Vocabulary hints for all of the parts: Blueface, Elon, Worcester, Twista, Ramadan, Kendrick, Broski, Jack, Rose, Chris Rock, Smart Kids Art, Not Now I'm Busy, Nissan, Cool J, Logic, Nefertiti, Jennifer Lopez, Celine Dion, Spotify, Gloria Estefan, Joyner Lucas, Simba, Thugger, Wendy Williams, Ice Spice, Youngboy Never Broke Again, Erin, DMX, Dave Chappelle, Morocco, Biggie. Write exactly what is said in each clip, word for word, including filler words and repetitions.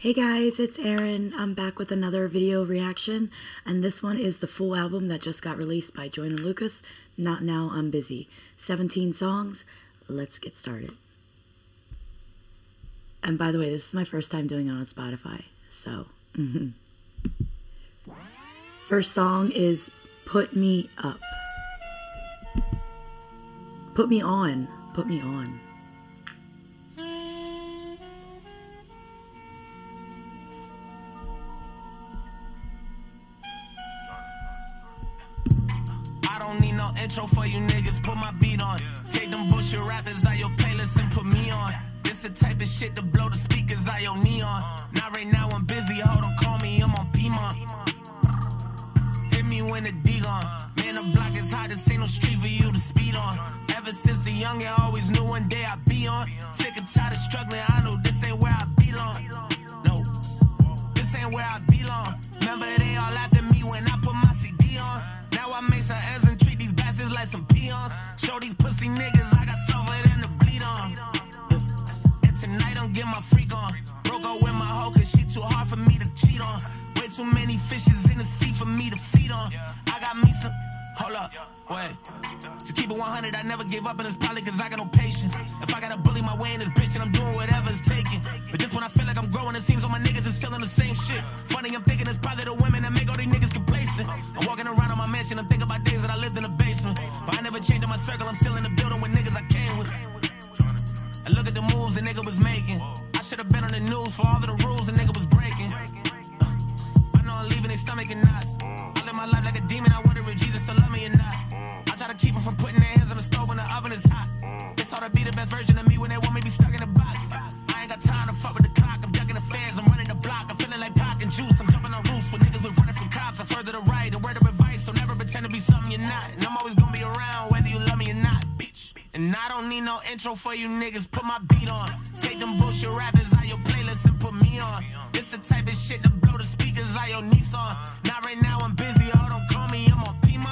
Hey guys, it's Erin. I'm back with another video reaction, and this one is the full album that just got released by Joyner Lucas, Not Now I'm Busy. seventeen songs. Let's get started. And by the way, this is my first time doing it on Spotify, so. First song is Put Me Up. Put me on. Put me on. Intro for you niggas, put my beat on. Take them bullshit rappers out your playlist and put me on. This the type of shit to blow the speakers out your neon. Not right now, I'm busy, hold on, call me, I'm on P-Mon. Hit me when the D gone. Man, the block is hot, this ain't no street for you to speed on. Ever since a young, I always knew one day I'd be on. Sick and tired of struggling, I know this ain't where I belong. No, this ain't where I belong. Remember, they all after me when I put my C D on. Now I make some as and treat these bastards like some peons. Show these pussy niggas I got silver than the bleed on. And tonight I'm getting my freak on. Broke up with my hoe cause she too hard for me to cheat on. Way too many fishes in the sea for me to feed on. I got me some, hold up, wait. To keep it one hundred, I never give up, and it's probably cause I got no patience. If I gotta bully my way in this bitch, then I'm doing whatever's taken. But just when I feel like I'm growing, it seems all my niggas are still in the same shit. Funny, I'm thinking it's probably the women that make all these niggas complacent. I'm walking around on my mansion, I'm thinking about days that I lived in the basement. But I never changed in my circle, I'm still in the building with niggas I came with. And look at the moves the nigga was making. I should've been on the news for all of the rules the nigga was breaking. I know I'm leaving their stomach in knots. I live my life like a demon, I wonder if Jesus still love me or not. Try to keep them from putting their hands on the stove when the oven is hot. They ought to be the best version of me when they want me to be stuck in a box. I ain't got time to fuck with the clock. I'm ducking the fans, I'm running the block. I'm feeling like Pac and Juice. I'm jumping on roofs with niggas with running from cops. I swear to the right, a word of advice. So never pretend to be something you're not. And I'm always gonna be around whether you love me or not, bitch. And I don't need no intro for you niggas. Put my beat on. Take them bullshit rappers out your playlist and put me on. This the type of shit to blow the speakers out your Nissan. Not right now, I'm busy. Oh, don't call me, I'm on P-Mon.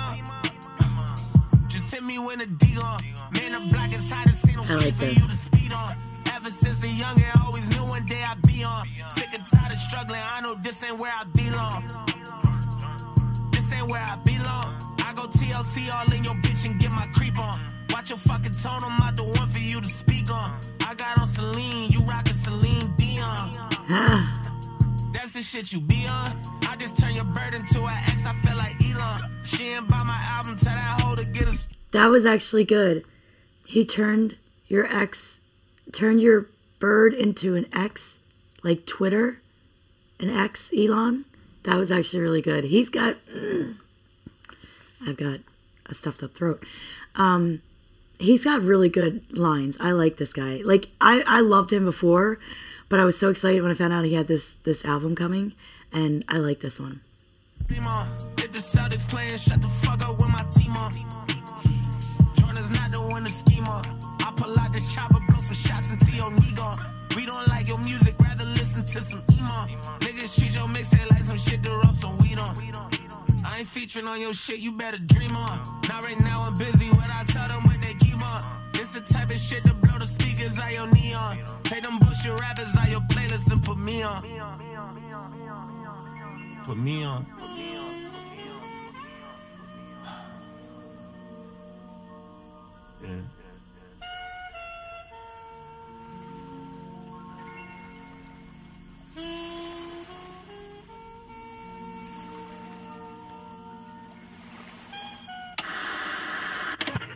Hit me when a D on. Man, the block is hot, it's ain't no shit for you to speed on. Ever since a young, I always knew one day I'd be on. Sick and tired of struggling, I know this ain't where I belong. This ain't where I belong. I go T L C all in your bitch and get my creep on. Watch your fucking tone, I'm not the one for you to speak on. I got on Celine, you rockin' Celine Dion. That's the shit you be on. I just turn your bird into an ex, I feel like Elon. She ain't buy my album, tell that hoe to get us. That was actually good. He turned your ex, turned your bird into an ex, like Twitter, an ex, Elon. That was actually really good. He's got, I've got a stuffed up throat. Um, he's got really good lines. I like this guy. Like, I, I loved him before, but I was so excited when I found out he had this, this album coming, and I like this one. Get the Celtics playing, shut the fuck up with my team on. Not the one to scheme on. I pull out this chopper, blow some shots into your nigga. We don't like your music, rather listen to some emo. Niggas treat your mixtape like some shit to roll some weed on. I ain't featuring on your shit, you better dream on. Not right now, I'm busy, what I tell them when they keep on. This the type of shit to blow the speakers out your neon. Take them bullshit rappers out your playlist and put me on. Put me on. Yeah.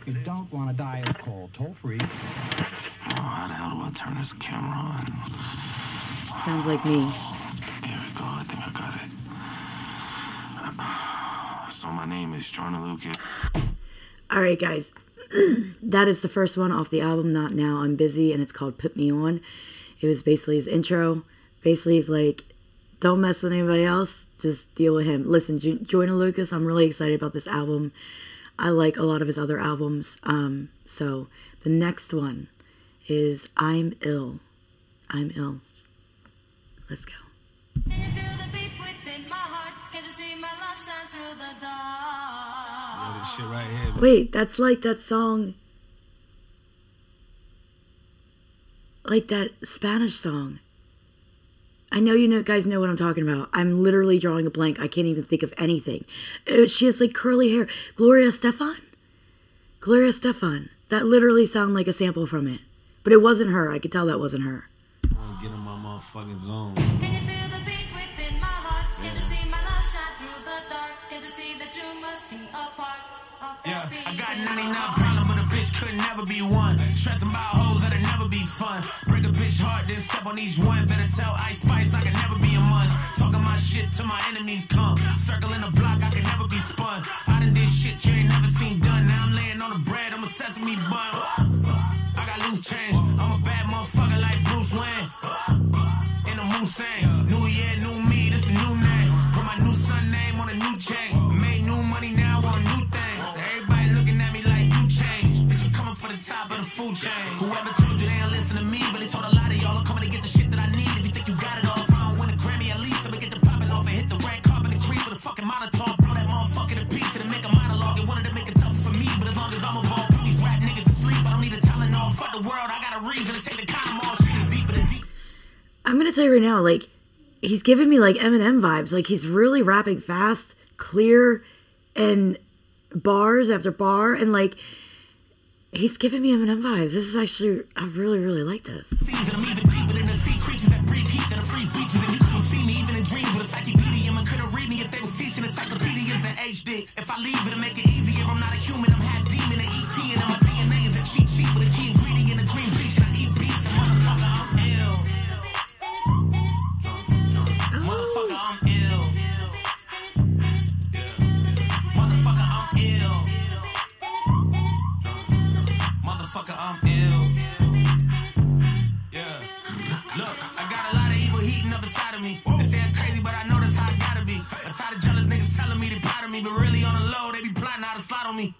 You don't want to die of cold, toll free. Oh, how the hell do I turn this camera on? Sounds like me. There we go, I think I got it. So my name is Joyner Lucas. All right, guys. That is the first one off the album, Not Now I'm Busy, and it's called Put Me On. It was basically his intro. Basically, he's like, don't mess with anybody else, just deal with him. Listen, jo Joyner Lucas, I'm really excited about this album. I like a lot of his other albums. Um, so the next one is I'm Ill. I'm Ill. Let's go. Can you feel the beat within my heart? Can you see my love shine through the dark? Shit right here. Wait, that's like that song, like that Spanish song. I know you know, guys know what I'm talking about. I'm literally drawing a blank. I can't even think of anything. She has like curly hair. Gloria Estefan? Gloria Estefan. That literally sounded like a sample from it. But it wasn't her. I could tell that wasn't her. I'm getting my motherfucking zone. Can you feel the beat within my heart? Can you see my love shine through the dark? Can you see that you must be apart? Yeah, I got ninety-nine problems, but a bitch could never be one. Stressing about hoes that'll never be fun. Break a bitch heart, then step on each one. Better tell Ice Spice I can never be a munch. Talking my shit till my enemies come. Circling the block, I can never be spun. I done this shit you ain't never seen done. Now I'm laying on the bread, I'm a sesame bun. I got loose change. I'm a bad motherfucker like Bruce Wayne. In a Moosang. New year, new me, this a new name. Put my new son name on a new chain. Made new money now on new things. Everybody looking at me like you changed. Bitch, you coming for the top of the food chain. Whoever told you they ain't listen to me, but they told a lot of y'all I'm coming to get the shit that I need. If you think you got it all, if I don't win a Grammy, at least I'ma get the popping off and hit the red carpet and creep with a fucking monitor. Blow that motherfucker to pieces and make a monologue. They wanted to make it tough for me, but as long as I'm a ball. Fuck the world, I got a reason to take the condom off. Shit is deeper than deep. I'm gonna tell you right now, like, he's giving me like Eminem vibes. Like, he's really rapping fast, clear, and bars after bar, and like, he's giving me Eminem vibes. This is actually, I really, really like this. Season, I'm even deeper than the sea creatures that breathe heat that'll freeze beaches, and you couldn't see me even in dreams with a psychic medium and couldn't read me if they was teaching encyclopedias in H D. If I leave, it'll make it easier. I'm not a human, I'm half demon, an E T, and I'm a D N A is a cheat sheet with a key.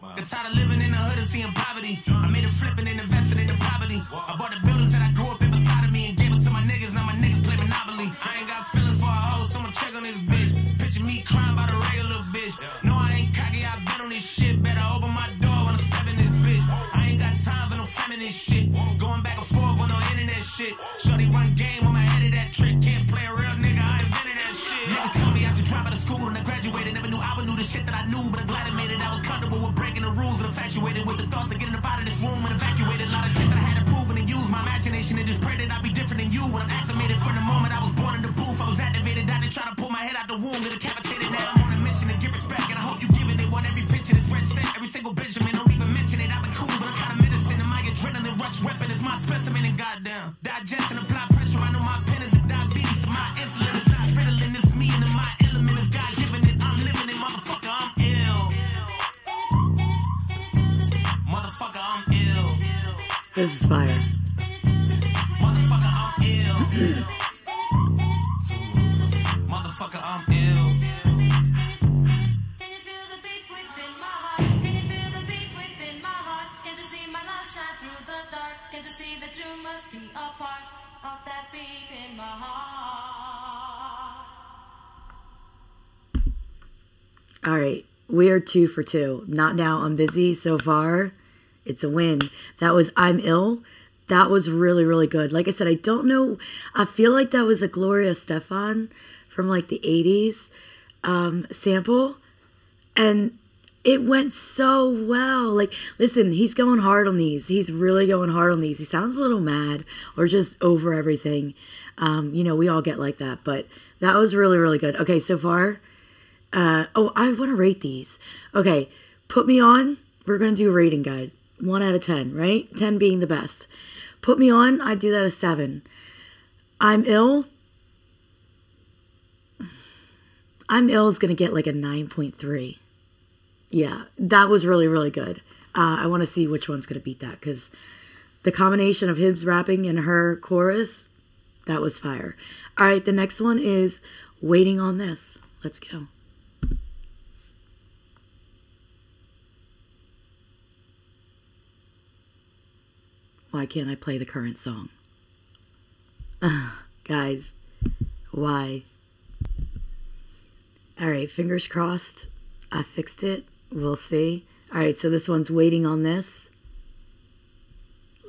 I'm tired of living in the hood and seeing poverty. I made a flip and then invested in the property. I bought the buildings that I grew up in beside of me and gave it to my niggas. Now my niggas play Monopoly. I ain't got feelings for a hoe, so I'ma check on this bitch. Picture me crying about a regular bitch. No, I ain't cocky, I've been on this shit. Better open my door when I'm stepping this bitch. I ain't got time for no feminist shit. Going back and forth on no internet shit. Shorty one game on my head of that trick. Can't play a real nigga, I invented that shit. Niggas told me I should drop out of school and I graduated. Never knew I would do the shit that I knew, but I'm glad I made it. I was comfortable with breaking the rules and infatuated with the thoughts of getting up out of this room and evacuated. A lot of shit that I had to prove and use my imagination and just pray that I'd be different than you. When I'm activated from the moment I was born in the booth, I was activated. I didn't try to pull my head out the womb. It decapitated. Now I'm on a mission to get respect, and I hope you give it. They want every picture that's red sent, every single Benjamin. Don't even mention it. I've been cool with a kind of medicine, and my adrenaline rush weapon is my specimen. And goddamn, digesting the blood pressure. I know my pen is a diabetes, my insulin is not riddling. It's me and my element is God given it. I'm living it, motherfucker. I'm This is fire. Motherfucker, I'm ill. Motherfucker, I'm ill. Can you feel the beat within my heart? Can you feel the beat within my heart? Can you see my love shine through the dark? Can you see that you must be a part of that beat in my heart? All right, we are two for two. Not Now I'm Busy so far. It's a win. That was I'm Ill. That was really, really good. Like I said, I don't know. I feel like that was a Gloria Estefan from like the eighties um, sample. And it went so well. Like, listen, he's going hard on these. He's really going hard on these. He sounds a little mad or just over everything. Um, you know, we all get like that. But that was really, really good. Okay, so far. Uh, oh, I want to rate these. Okay, put me on. We're going to do a rating guide. one out of ten, right? ten being the best. Put me on, I'd do that a seven. I'm ill. I'm ill is going to get like a nine point three. Yeah, that was really, really good. Uh, I want to see which one's going to beat that because the combination of his rapping and her chorus, that was fire. All right, the next one is Waiting on This. Let's go. Why can't I play the current song? Uh, guys, why? All right, fingers crossed. I fixed it. We'll see. All right, so this one's Waiting on This.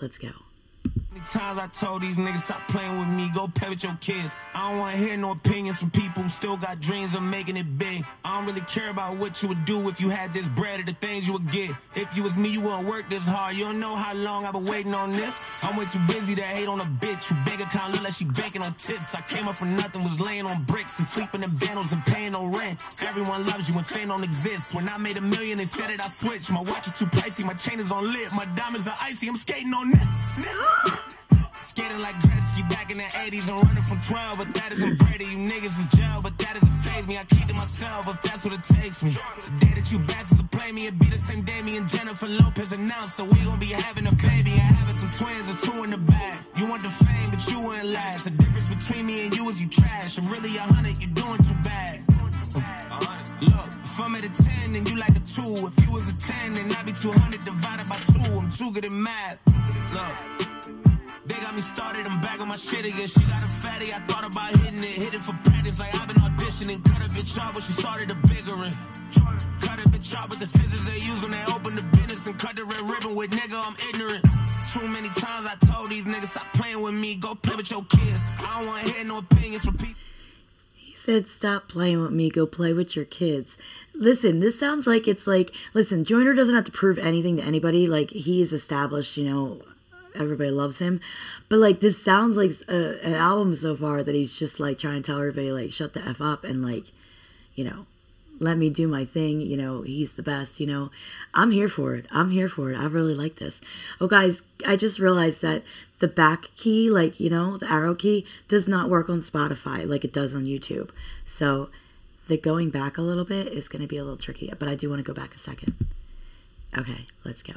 Let's go. times I told these niggas stop playing with me, go play with your kids. I don't want to hear no opinions from people who still got dreams of making it big. I don't really care about what you would do if you had this bread or the things you would get. If you was me, you wouldn't work this hard. You don't know how long I've been waiting on this. I'm way too busy to hate on a bitch who big account look like she banking on tips. I came up from nothing, was laying on bricks and sleeping in bandals and paying no rent. Everyone loves you and fame don't exist. When I made a million, they said it, I switched. My watch is too pricey, my chain is on lip, my diamonds are icy, I'm skating on this. Skating like Gretzky back in the eighties and running from twelve, but that isn't Brady. You niggas is jail, but that isn't faze me. I keep to myself if that's what it takes me. The day that you bastards will play me, it'd be the same day me and Jennifer Lopez announced that we gon' be having a baby. I having some twins and two in the bag. You want the fame, but you ain't last. The difference between me and you is you trash. I'm really a hundred, you're doing too bad. Look, if I'm at a ten, then you like a two. If you was a ten, then I'd be two hundred divided by two. I'm too good at math. Look, they got me started, I'm back on my shit again. She got a fatty, I thought about hitting it. Hit it for practice, like I've been auditioning. Cut a bitch off, but she started a biggering. Cut a bitch off with the scissors they use when they open the business. And cut the red ribbon with nigga, I'm ignorant. Too many times I told these niggas, stop playing with me, go play with your kids. I don't want to hear no opinions from people. Said, stop playing with me, go play with your kids. Listen, this sounds like it's like, listen, Joyner doesn't have to prove anything to anybody. Like, he is established, you know, everybody loves him. But, like, this sounds like a, an album so far that he's just, like, trying to tell everybody, like, shut the F up and, like, you know, let me do my thing. You know, he's the best, you know. I'm here for it. I'm here for it. I really like this. Oh, guys, I just realized that the back key, like, you know, the arrow key does not work on Spotify like it does on YouTube. So the going back a little bit is going to be a little tricky, but I do want to go back a second. Okay, let's go.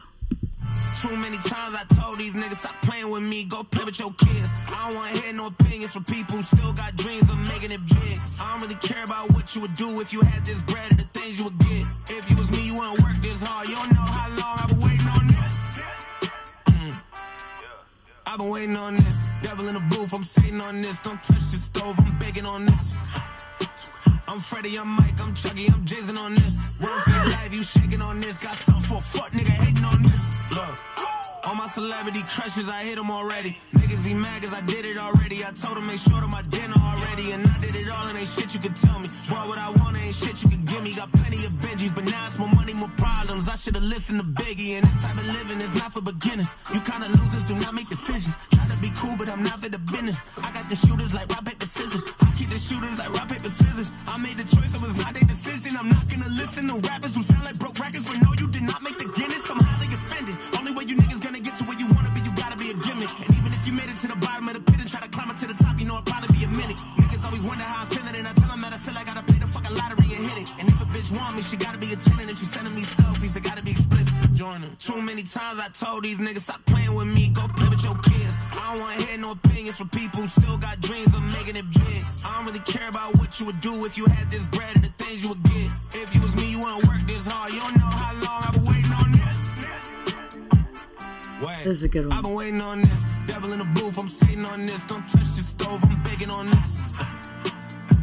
Too many times I told these niggas stop playing with me, go play with your kids. I don't want to hear no opinions from people who still got dreams of making it big. I don't really care about what you would do if you had this bread and the things you would get. If you was me, you wouldn't work this hard. You don't know how long I've been waiting on this. Mm. I've been waiting on this. Devil in the booth, I'm sitting on this. Don't touch the stove, I'm baking on this. I'm Freddy, I'm Mike, I'm Chucky, I'm jizzing on this. Real fake life, you shaking on this. Got something for a fuck nigga hating on this. Look, all my celebrity crushes, I hit them already. Niggas be mad cause I did it already. I told them make sure to my dinner already. And I did it all and ain't shit you could tell me. Boy, what I want ain't shit you could give me. Got plenty of Benjis, but now it's more money, more problems. I should've listened to Biggie. And this type of living is not for beginners. You kinda losers, do not make decisions. Try to be cool, but I'm not for the business. I got the shooters like rock, paper, scissors. I keep the shooters like rock, paper, scissors. I made the choice, it was not their decision. I'm not gonna listen to rappers who sound like broke records. But no, you did not make the Guinness. I'm highly offended. Only way you niggas gonna get to where you wanna be, you gotta be a gimmick. And even if you made it to the bottom of the pit and try to climb it to the top, you know it'll probably be a minute. Niggas always wonder how I'm feeling, and I tell them that I feel I gotta play the fucking lottery and hit it. And if a bitch want me, she gotta be a tenant. If she sending me selfies, it gotta be explicit. Joyner. Too many times I told these niggas, stop playing with me, go play with your kids. I don't wanna hear no opinions from people who still got dreams of making it big. I don't really care about what you would do if you had this bread and the things you would get. If you was me, you wouldn't work this hard. You don't know how long I've been waiting on this. Wait, this is a good one. I've been waiting on this. Devil in the booth, I'm sitting on this. Don't touch the stove, I'm baking on this.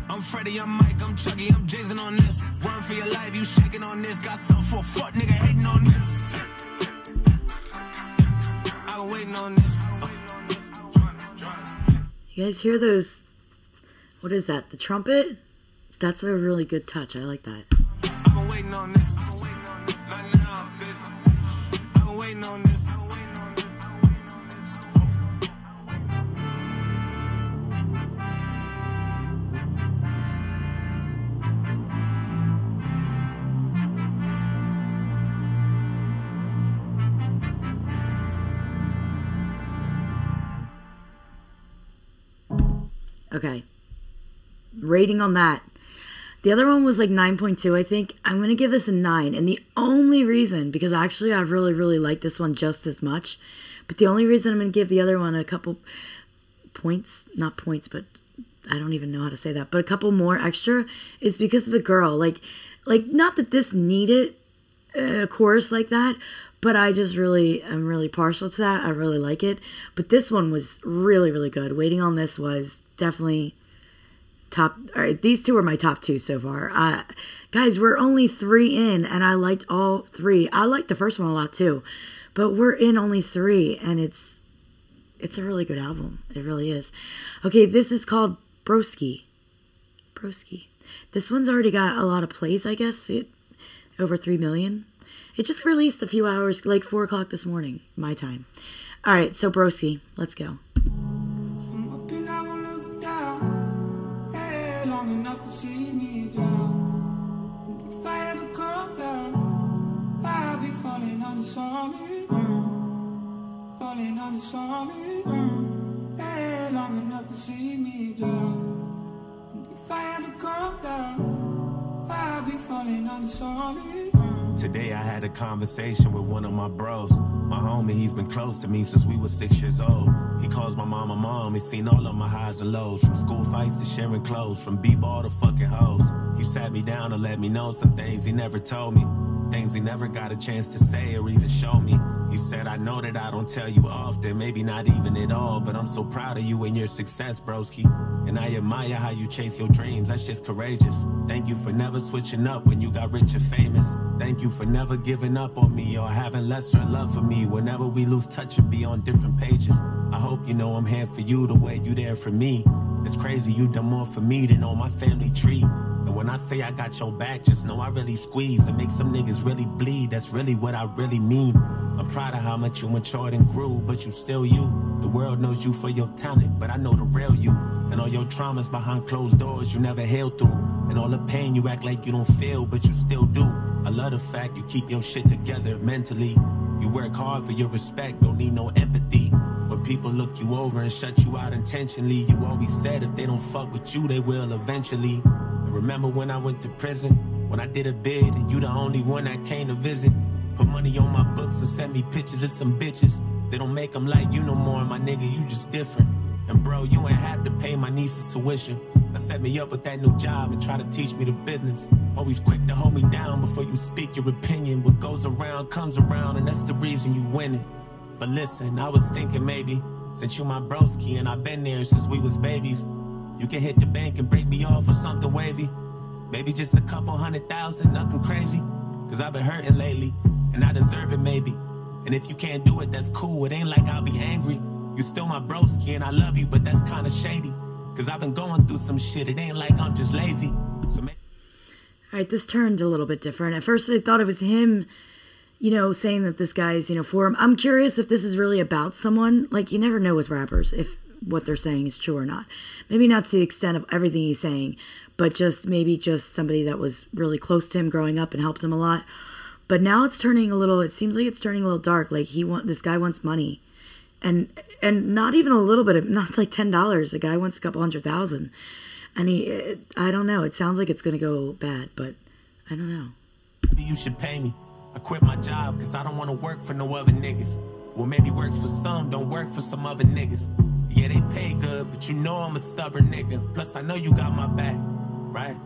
I'm Freddy, I'm Mike, I'm Chucky, I'm jizzing on this. Run for your life, you shaking on this. Got something for a fuck nigga hating on this. I've been waiting on this. You guys hear those? What is that? The trumpet? That's a really good touch. I like that. I've been waiting on this. Not now I'm busy. I've been waiting on this. Okay, rating on that. The other one was like nine point two, I think. I'm going to give this a nine. And the only reason, because actually I really, really like this one just as much. But the only reason I'm going to give the other one a couple points, not points, but I don't even know how to say that. But a couple more extra is because of the girl. Like, like not that this needed a chorus like that. But I just really, I'm really partial to that. I really like it. But this one was really, really good. Waiting on this was definitely top. All right, these two are my top two so far. Uh, guys, we're only three in, and I liked all three. I liked the first one a lot too, but we're in only three, and it's It's a really good album. It really is. Okay, this is called Broski. Broski. This one's already got a lot of plays, I guess. It, over three million. It just released a few hours, like four o'clock this morning, my time. All right, so Broski, let's go. On the solid ground, hey, long enough to see me down. And if I ever come down, I'll be falling on the solid ground. Today I had a conversation with one of my bros. My homie, he's been close to me since we were six years old. He calls my mama mom, he's seen all of my highs and lows. From school fights to sharing clothes, from b-ball to fucking hoes. He sat me down to let me know some things he never told me. Things he never got a chance to say or even show me. He said, I know that I don't tell you often, maybe not even at all, but I'm so proud of you and your success, broski. And I admire how you chase your dreams, that's just courageous. Thank you for never switching up when you got rich and famous. Thank you for never giving up on me or having lesser love for me. Whenever we lose touch and be on different pages, I hope you know I'm here for you the way you there for me. It's crazy, you done more for me than on my family tree. And when I say I got your back, just know I really squeeze and make some niggas really bleed. That's really what I really mean. I'm proud of how much you matured and grew, but you still you. The world knows you for your talent, but I know the real you. And all your traumas behind closed doors you never healed through. And all the pain you act like you don't feel, but you still do. I love the fact you keep your shit together mentally. You work hard for your respect, don't need no empathy. When people look you over and shut you out intentionally, you always said if they don't fuck with you, they will eventually. Remember when I went to prison, when I did a bid, and you the only one that came to visit. Put money on my books and sent me pictures of some bitches. They don't make them like you no more, my nigga, you just different. And bro, you ain't have to pay my niece's tuition. I set me up with that new job and try to teach me the business. Always quick to hold me down before you speak your opinion. What goes around comes around, and that's the reason you winning. But listen, I was thinking maybe, since you my broski and I've been there since we was babies, you can hit the bank and break me off with something wavy. Maybe just a couple hundred thousand, nothing crazy. Cause I've been hurting lately, and I deserve it maybe. And if you can't do it, that's cool, it ain't like I'll be angry. You still my broski and I love you, but that's kinda shady. Cause I've been going through some shit, it ain't like I'm just lazy. So maybe... Alright, this turned a little bit different. At first I thought it was him, you know, saying that this guy's, you know, for him. I'm curious if this is really about someone. Like, you never know with rappers, if what they're saying is true or not. Maybe not to the extent of everything he's saying, but just maybe just somebody that was really close to him growing up and helped him a lot. But now it's turning a little, it seems like it's turning a little dark. Like he want, this guy wants money, and and not even a little bit of, not like ten dollars. The guy wants a couple hundred thousand, and he it, I don't know, it sounds like it's gonna go bad, but I don't know. You should pay me. I quit my job because I don't want to work for no other niggas. Well, maybe works for some, don't work for some other niggas. Yeah, they pay good, but you know I'm a stubborn nigga. Plus, I know you got my back, right?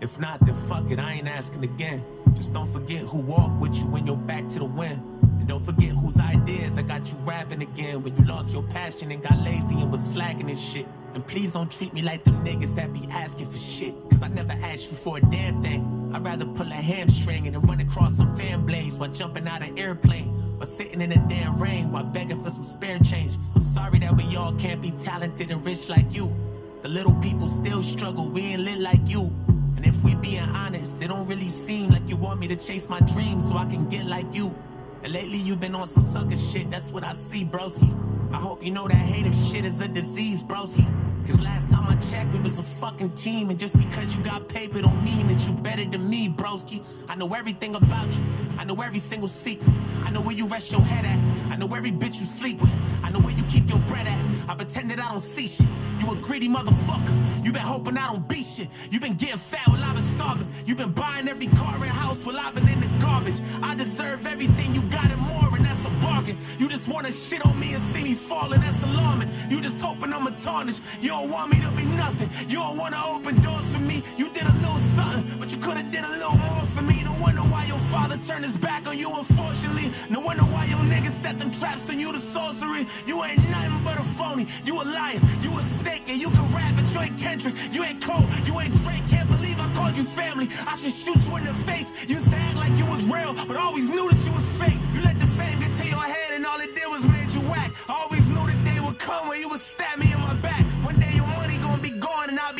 If not, then fuck it, I ain't asking again. Just don't forget who walked with you when you're back to the wind. And don't forget whose ideas that got you rapping again. When you lost your passion and got lazy and was slacking and shit. And please don't treat me like them niggas that be asking for shit. Cause I never asked you for a damn thing. I'd rather pull a hamstring and run across some fan blades while jumping out an airplane. Or sitting in the damn rain while begging for some spare change. I'm sorry that we all can't be talented and rich like you. The little people still struggle, we ain't lit like you. And if we being honest, it don't really seem like you want me to chase my dreams so I can get like you. And lately you've been on some sucker shit, that's what I see, broski. I hope you know that hater shit is a disease, broski. Cause last time I checked, we was a fucking team. And just because you got paper don't mean that you better than me, broski. I know everything about you, I know every single secret. I know where you rest your head at, I know every bitch you sleep with. I know where you keep your bread at, I pretend that I don't see shit. You a greedy motherfucker, you been hoping I don't be shit. You been getting fat while I've been starving. You been buying every car and house while I've been in the garbage. I deserve everything you got and more, and that's a bargain. You just wanna shit on me and see me falling, that's alarming. You just hoping I'm a tarnish, you don't want me to be nothing. You don't wanna open doors for me, you did a little something. But you could've did a little more for me. No wonder why your father turned his back on you, unfortunately. No wonder why your niggas set them traps and you the sorcery. You ain't nothing but a phony, you a liar, you a snake. And you can rap but you ain't Kendrick, you ain't Cole, you ain't Drake. Can't believe I called you family, I should shoot you in the face. You used to act like you was real, but always knew that you was fake. You let the fame get to your head and all it did was made you whack. I always knew that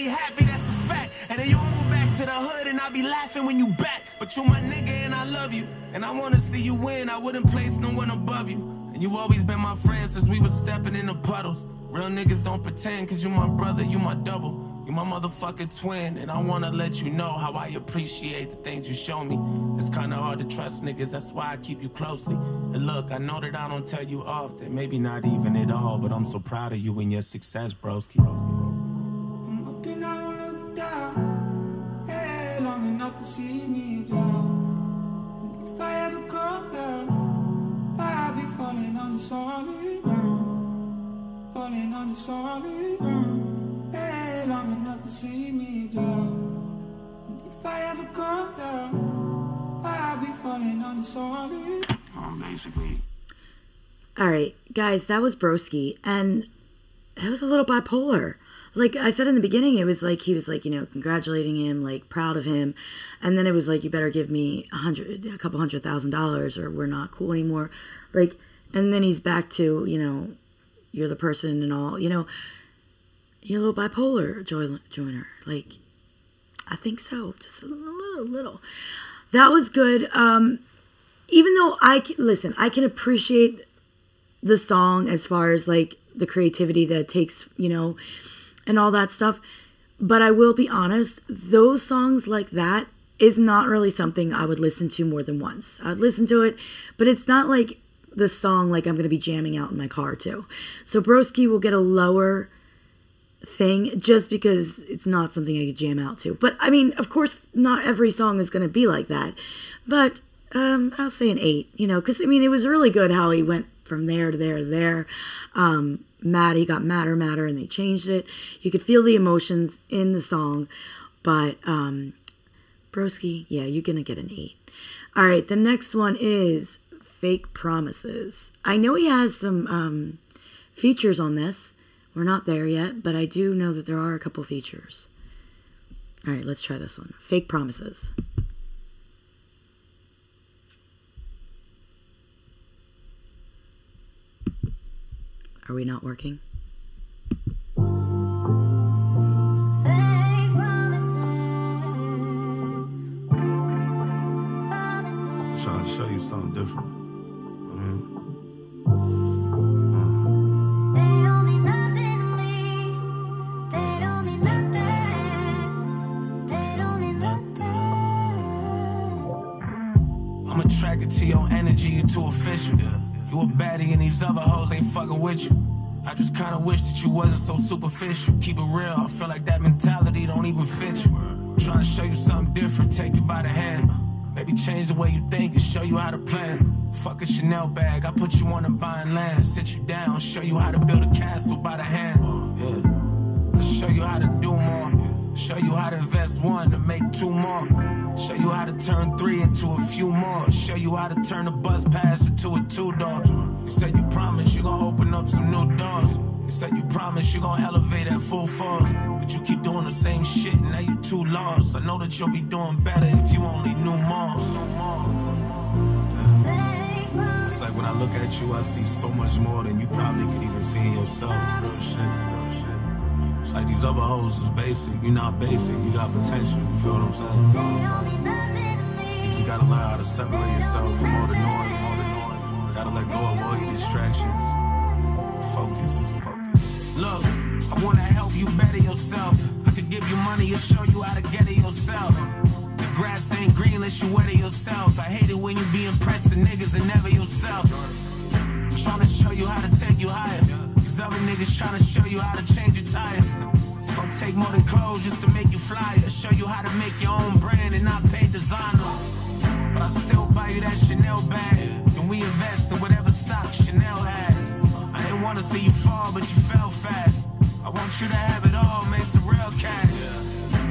happy, that's a fact. And then you'll move back to the hood and I'll be laughing when you back. But you my nigga and I love you, and I wanna see you win. I wouldn't place no one above you. And you always been my friend since we was stepping in the puddles. Real niggas don't pretend, cause you my brother, you my double. You my motherfucking twin, and I wanna let you know how I appreciate the things you show me. It's kinda hard to trust niggas, that's why I keep you closely. And look, I know that I don't tell you often, maybe not even at all, but I'm so proud of you and your success, broski. I'm up and I don't look down, hey, long enough to see me drown. If I ever come down, I'll be falling on the solid ground, falling on the solid ground. Long enough to see me down. If I ever come down, I'll be falling on the solid. Basically. All right, guys, that was Broski, and it was a little bipolar. Like I said in the beginning, it was like he was like, you know, congratulating him, like proud of him, and then it was like, you better give me a hundred, a couple hundred thousand dollars, or we're not cool anymore. Like, and then he's back to, you know, you're the person and all, you know. You're a little bipolar, Joyner. Like, I think so. Just a little, little. That was good. Um, even though I can, listen, I can appreciate the song as far as like the creativity that it takes, you know, and all that stuff. But I will be honest, those songs like that is not really something I would listen to more than once. I'd listen to it, but it's not like the song like I'm gonna be jamming out in my car to. So Broski will get a lower thing just because it's not something I could jam out to. But I mean, of course, not every song is going to be like that. But um, I'll say an eight, you know, because I mean, it was really good how he went from there to there to there. Um, mad, he got madder, madder, and they changed it. You could feel the emotions in the song. But um, Broski, yeah, you're going to get an eight. All right, the next one is Fake Promises. I know he has some um, features on this. We're not there yet, but I do know that there are a couple features. All right, let's try this one. Fake Promises. Are we not working? Fake promises. Promises. I'm trying to show you something different. I mean... Attracted to your energy, you too official. You a baddie and these other hoes ain't fucking with you. I just kinda wish that you wasn't so superficial. Keep it real, I feel like that mentality don't even fit you. Trying to show you something different, take you by the hand. Maybe change the way you think and show you how to plan. Fuck a Chanel bag, I put you on a buying land. Sit you down, show you how to build a castle by the hand. Yeah. Show you how to do more. Show you how to invest one to make two more. Show you how to turn three into a few more. Show you how to turn a bus pass into a two-door. You said you promised you gonna open up some new doors. You said you promised you gonna elevate at full force. But you keep doing the same shit and now you too lost. I know that you'll be doing better if you only knew more. It's like when I look at you, I see so much more than you probably could even see in yourself. Real shit. It's like these other hoes is basic. You're not basic, you got potential. You feel what I'm saying? You just gotta learn how to separate yourself from all the noise. You gotta let go of all your distractions. Focus. Look, I wanna help you better yourself. I could give you money and show you how to get it yourself. The grass ain't green unless you wet it yourselves. I hate it when you be impressed with niggas and never yourself. I'm trying to show you how to take you higher. Other niggas trying to show you how to change your tire. It's gonna take more than clothes just to make you fly. To show you how to make your own brand and not pay designer. But I still buy you that Chanel bag, and we invest in whatever stock Chanel has. I didn't want to see you fall, but you fell fast. I want you to have it all, make some real cash.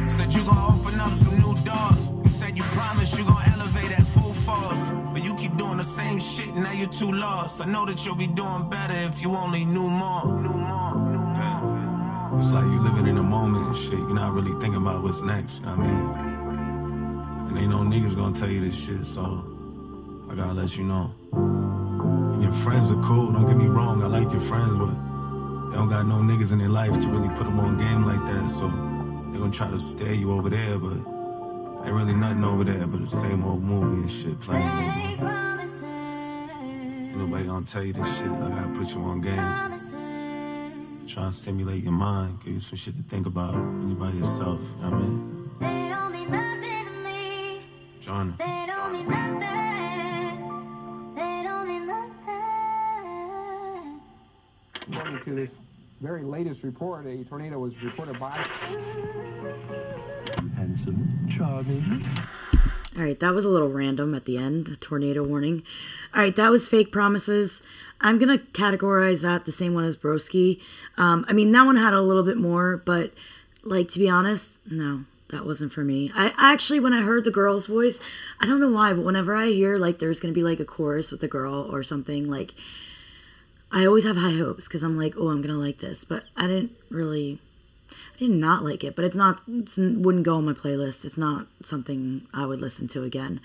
You said you gonna open up some new doors. You said you promised you gonna elevate at full force. But you keep doing the same shit, now you're too lost. I know that you'll be doing better if you only knew more. Knew more, knew more. It's like you living in the moment and shit. You're not really thinking about what's next, you know what I mean? And ain't no niggas gonna tell you this shit, so I gotta let you know. And your friends are cool, don't get me wrong, I like your friends, but they don't got no niggas in their life to really put them on game like that, so gonna try to scare you over there, but ain't really nothing over there but the same old movie and shit playing. Ain't nobody gonna tell you this shit. I gotta put you on game. Trying to stimulate your mind, give you some shit to think about when you by yourself. You know what I mean? They don't mean nothing to me. Joyner. They don't mean nothing. They don't mean nothing. According to this very latest report, a tornado was reported by. Handsome, charming. All right, that was a little random at the end, a tornado warning. All right, that was Fake Promises. I'm going to categorize that the same one as Broski. Um, I mean, that one had a little bit more, but, like, to be honest, no, that wasn't for me. I actually, when I heard the girl's voice, I don't know why, but whenever I hear, like, there's going to be, like, a chorus with a girl or something, like, I always have high hopes because I'm like, oh, I'm going to like this. But I didn't really... I did not like it, but it's not, it wouldn't go on my playlist. It's not something I would listen to again.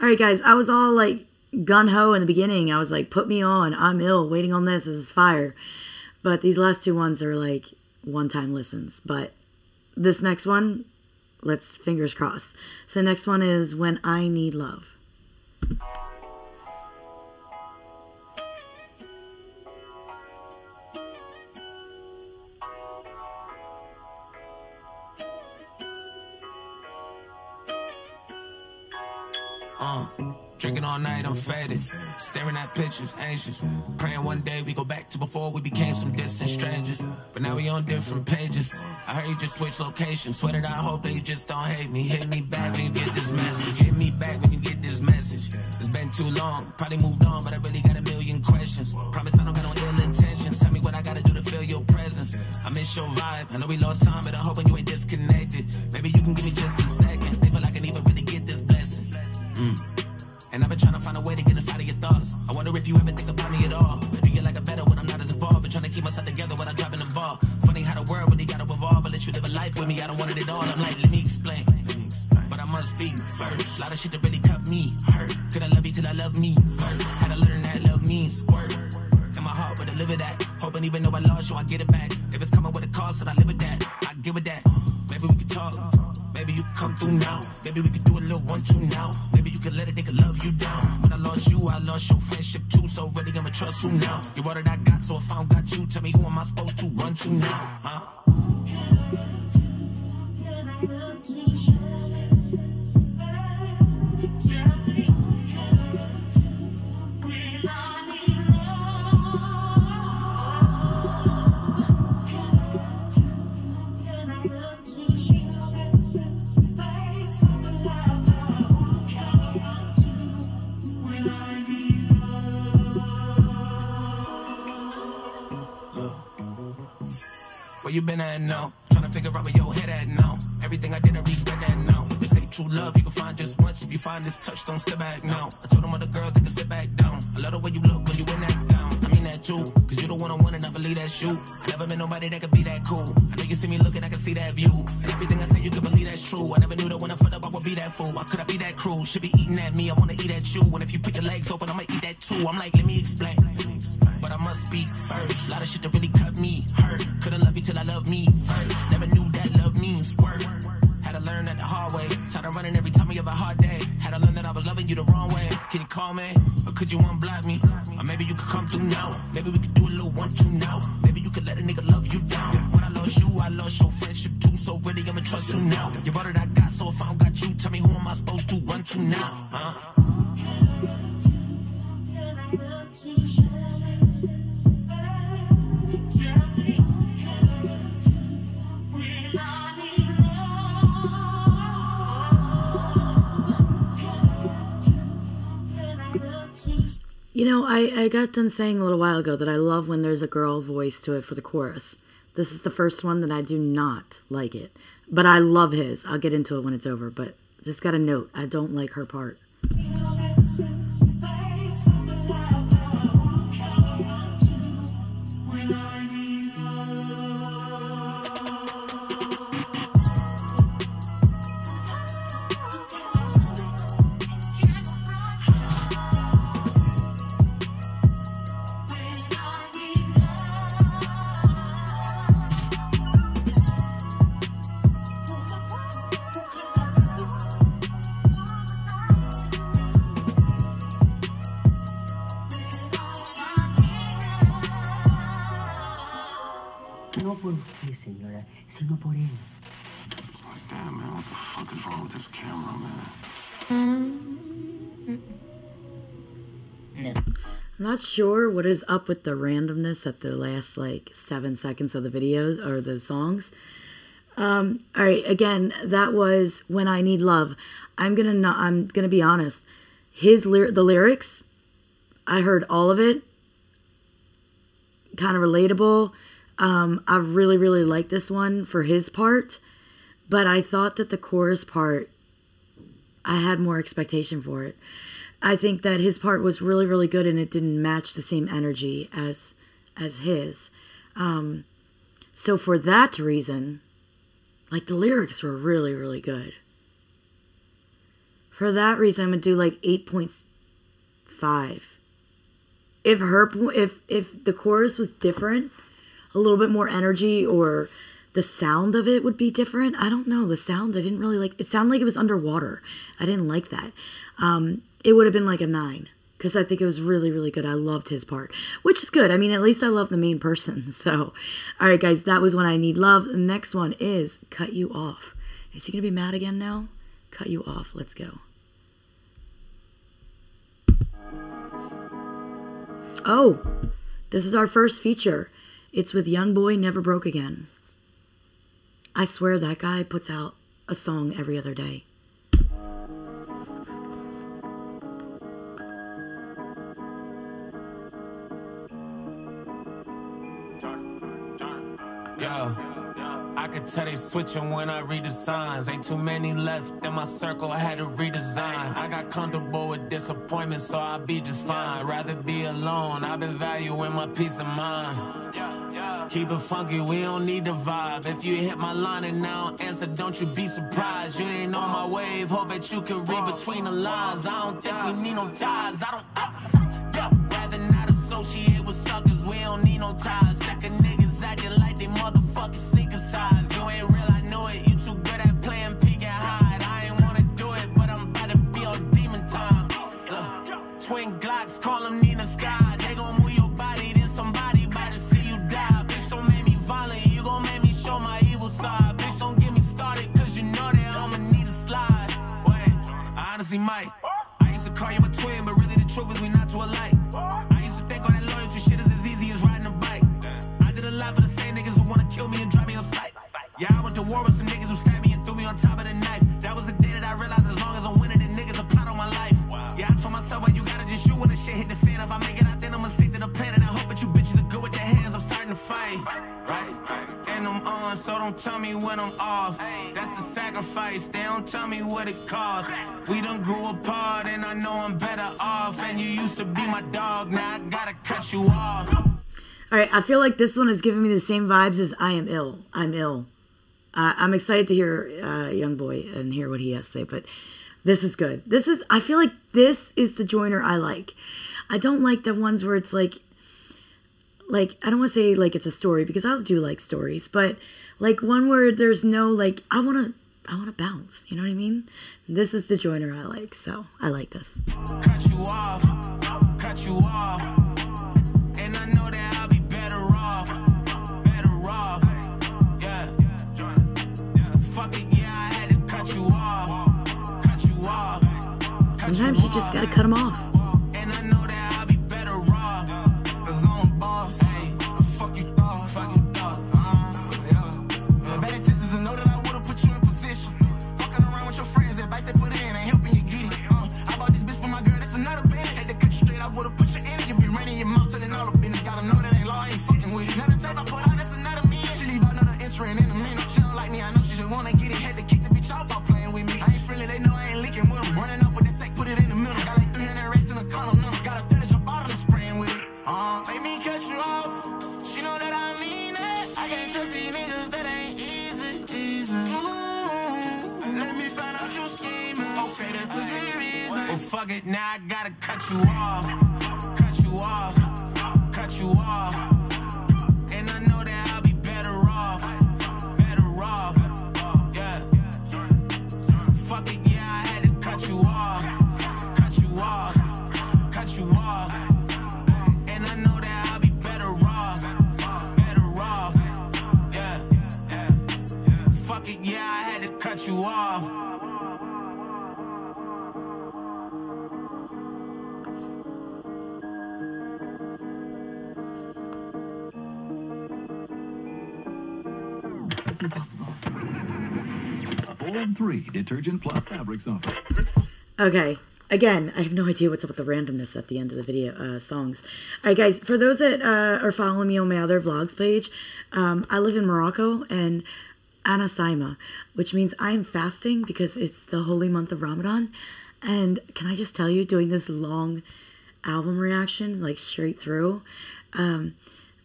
All right, guys, I was all like gung-ho in the beginning. I was like, put me on. I'm ill, waiting on this. This is fire. But these last two ones are like one-time listens. But this next one, let's fingers crossed. So next one is When I Need Love. Drinking all night, I'm faded. Staring at pictures, anxious. Praying one day we go back to before we became some distant strangers. But now we on different pages. I heard you just switch locations. Sweated, I hope that you just don't hate me. Hit me back when you get this message. Hit me back when you get this message. It's been too long, probably moved on, but I really got a million questions. Promise I don't got no ill intentions. Tell me what I gotta do to feel your presence. I miss your vibe. I know we lost time, but I'm hoping you ain't disconnected. Maybe you can give me just a second. They feel like I can even really get this blessing. Mm. And I've been trying to find a way to get inside of your thoughts. I wonder if you ever think about me at all. Do you like it better when I'm not as involved? Been trying to keep myself together when I'm dropping the ball. Funny how the world really got to evolve. But let you live a life with me, I don't want it at all. I'm like, let me explain. But I must speak first. A lot of shit that really cut me hurt. Could I love you till I love me first? Had to learn that love means work. In my heart, where to live it at. Hoping even though I lost you, I get it back. If it's coming with a cost, then I live with that. I give it that. Maybe we could talk. Maybe you come through now. Maybe we could do a little one-two now. Maybe you could let a nigga love you down. When I lost you, I lost your friendship too. So really, I'ma trust who now? You're all that I got, so if I don't got you, tell me who am I supposed to run to now, huh? Where you been at now? Trying to figure out where your head at now. Everything I did, I regret that now. They say true love, you can find just once. If you find this touch, don't step back now. I told them other girls, they can sit back down. I love the way you look when you in that gown. I mean that too, cause you the one I want and I believe that's you. I never met nobody that could be that cool. I know you see me looking, I can see that view. And everything I say, you can believe that's true. I never knew that when I fell up, I would be that fool. Why could I be that cruel? Should be eating at me, I wanna eat at you. And if you put your legs open, I'ma eat that too. I'm like, let me explain. But I must speak first. A lot of shit that really cut me hurt. Couldn't love you till I love me first. Never knew that love means work. Had to learn that the hard way. Tired of running every time I have a hard day. Had to learn that I was loving you the wrong way. Can you call me? Or could you unblock me? Or maybe you could come through now. Maybe we could do a little one-two now. Maybe you could let a nigga love you down. When I lost you, I lost your friendship too. So really, I'ma trust you now. You're all that I got, so if I don't got you, tell me who am I supposed to run to now, huh? You know, I, I got done saying a little while ago that I love when there's a girl voice to it for the chorus. This is the first one that I do not like it. But I love his. I'll get into it when it's over. But just got a note. I don't like her part. Ay, señora, sino por él. It's like, damn, man, what the fuck is wrong with this camera, man? Mm. No. I'm not sure what is up with the randomness at the last, like, seven seconds of the videos or the songs. Um, all right, again, that was When I Need Love. I'm gonna not, I'm gonna be honest. His ly- the lyrics, I heard all of it. Kind of relatable. Um, I really, really like this one for his part, but I thought that the chorus part, I had more expectation for it. I think that his part was really, really good, and it didn't match the same energy as as his. Um, so for that reason. Like, the lyrics were really, really good. For that reason, I'm going to do, like, eight point five. If her, if if the chorus was different, a little bit more energy, or the sound of it would be different. I don't know. The sound, I didn't really like. It sounded like it was underwater. I didn't like that. Um, it would have been, like, a nine. Because I think it was really, really good. I loved his part, which is good. I mean, at least I love the main person. So, all right, guys, that was When I Need Love. The next one is Cut You Off. Is he going to be mad again now? Cut You Off. Let's go. Oh, this is our first feature. It's with Youngboy Never Broke Again. I swear that guy puts out a song every other day. Till they switching when I read the signs. Ain't too many left in my circle, I had to redesign. I got comfortable with disappointment, so I'll be just fine. Rather be alone, I've been valuing my peace of mind. Keep it funky, we don't need the vibe. If you hit my line and now answer, don't you be surprised. You ain't on my wave, hope that you can read between the lines. I don't think we need no ties, I don't uh, yeah. Rather not associate with suckers, we don't need no ties. Second niggas acting like they motherfucking sneaker size. Call them Nina Sky. They gon' move your body, then somebody about to see you die. Bitch, don't make me violent, you gon' make me show my evil side. Bitch, don't get me started, cause you know that I'ma need a slide. Wait, I honestly might. I used to call you my twin, but really the truth is we not too alike. I used to think all that loyalty shit is as easy as riding a bike. I did a lot for the same niggas who wanna kill me and drive me on sight. Yeah, I went to war with some niggas who stabbed me and threw me on top of the knife. That was the day that I realized as long as I'm winning, the niggas a plot on my life. Yeah, I told myself, well, you gotta just shoot when the shit hit the fan. If I make it out, then I'ma stick to the plan. And I hope that you bitches are good with your hands. I'm starting to fight, right? And I'm on, so don't tell me when I'm off. That's a sacrifice, they don't tell me what it costs. We done grew apart, and I know I'm better off. And you used to be my dog, now I gotta cut you off. All right, I feel like this one is giving me the same vibes as I Am Ill. I'm ill. Uh, I'm excited to hear uh, Youngboy and hear what he has to say, but... This is good. This is, I feel like this is the Joyner I like. I don't like the ones where it's like, like, I don't want to say like it's a story because I do like stories, but like one where there's no, like, I want to, I want to bounce. You know what I mean? This is the Joyner I like. So I like this. Cut you off, cut you off. And I know that I'll be better off, better off. Yeah. Fuck it. Yeah. I had to cut you off. Sometimes you just gotta cut them off. And I know that I'll be better off. Cause I'm a boss. Hey, fuck you thought, fuck you thought. Uh, yeah. Bad intentions and know that I would've put you in position. Fucking around with your friends, advice they put in ain't helping you get it. Uh, I bought this bitch for my girl, that's another band. Had to cut you straight, I would've put you in it. You be running your mouth, telling all the business. Gotta know that ain't law, ain't fucking with it. Now the type I put out, that's another me. She leave out another intro and in a minute. She don't like me, I know she just wanna get it. Had to kick the bitch off by playing with me. I ain't friendly, they know I ain't leaking with them. Running up with that sack. It in the middle, got like three hundred race in a column. Number got a third of your bottom spraying with it. Uh, make me cut you off. She know that I mean it. I can't trust these niggas that ain't easy, easy. Ooh, let me find out you scheming. Okay, that's a good reason. Well, fuck it, now I gotta cut you off, cut you off, cut you off. And I know that I'll be better off, better off. Yeah. Fuck it, yeah, I had to cut you off. Cut you off, and I know that I'll be better off, better off, yeah. fuck it, yeah, I had to cut you off. It's impossible. All three detergent plus fabrics on. Okay. Again, I have no idea what's up with the randomness at the end of the video uh, songs. All right, guys, for those that uh, are following me on my other vlogs page, um, I live in Morocco and Anasaima, which means I'm fasting because it's the holy month of Ramadan. And can I just tell you, doing this long album reaction, like straight through, um,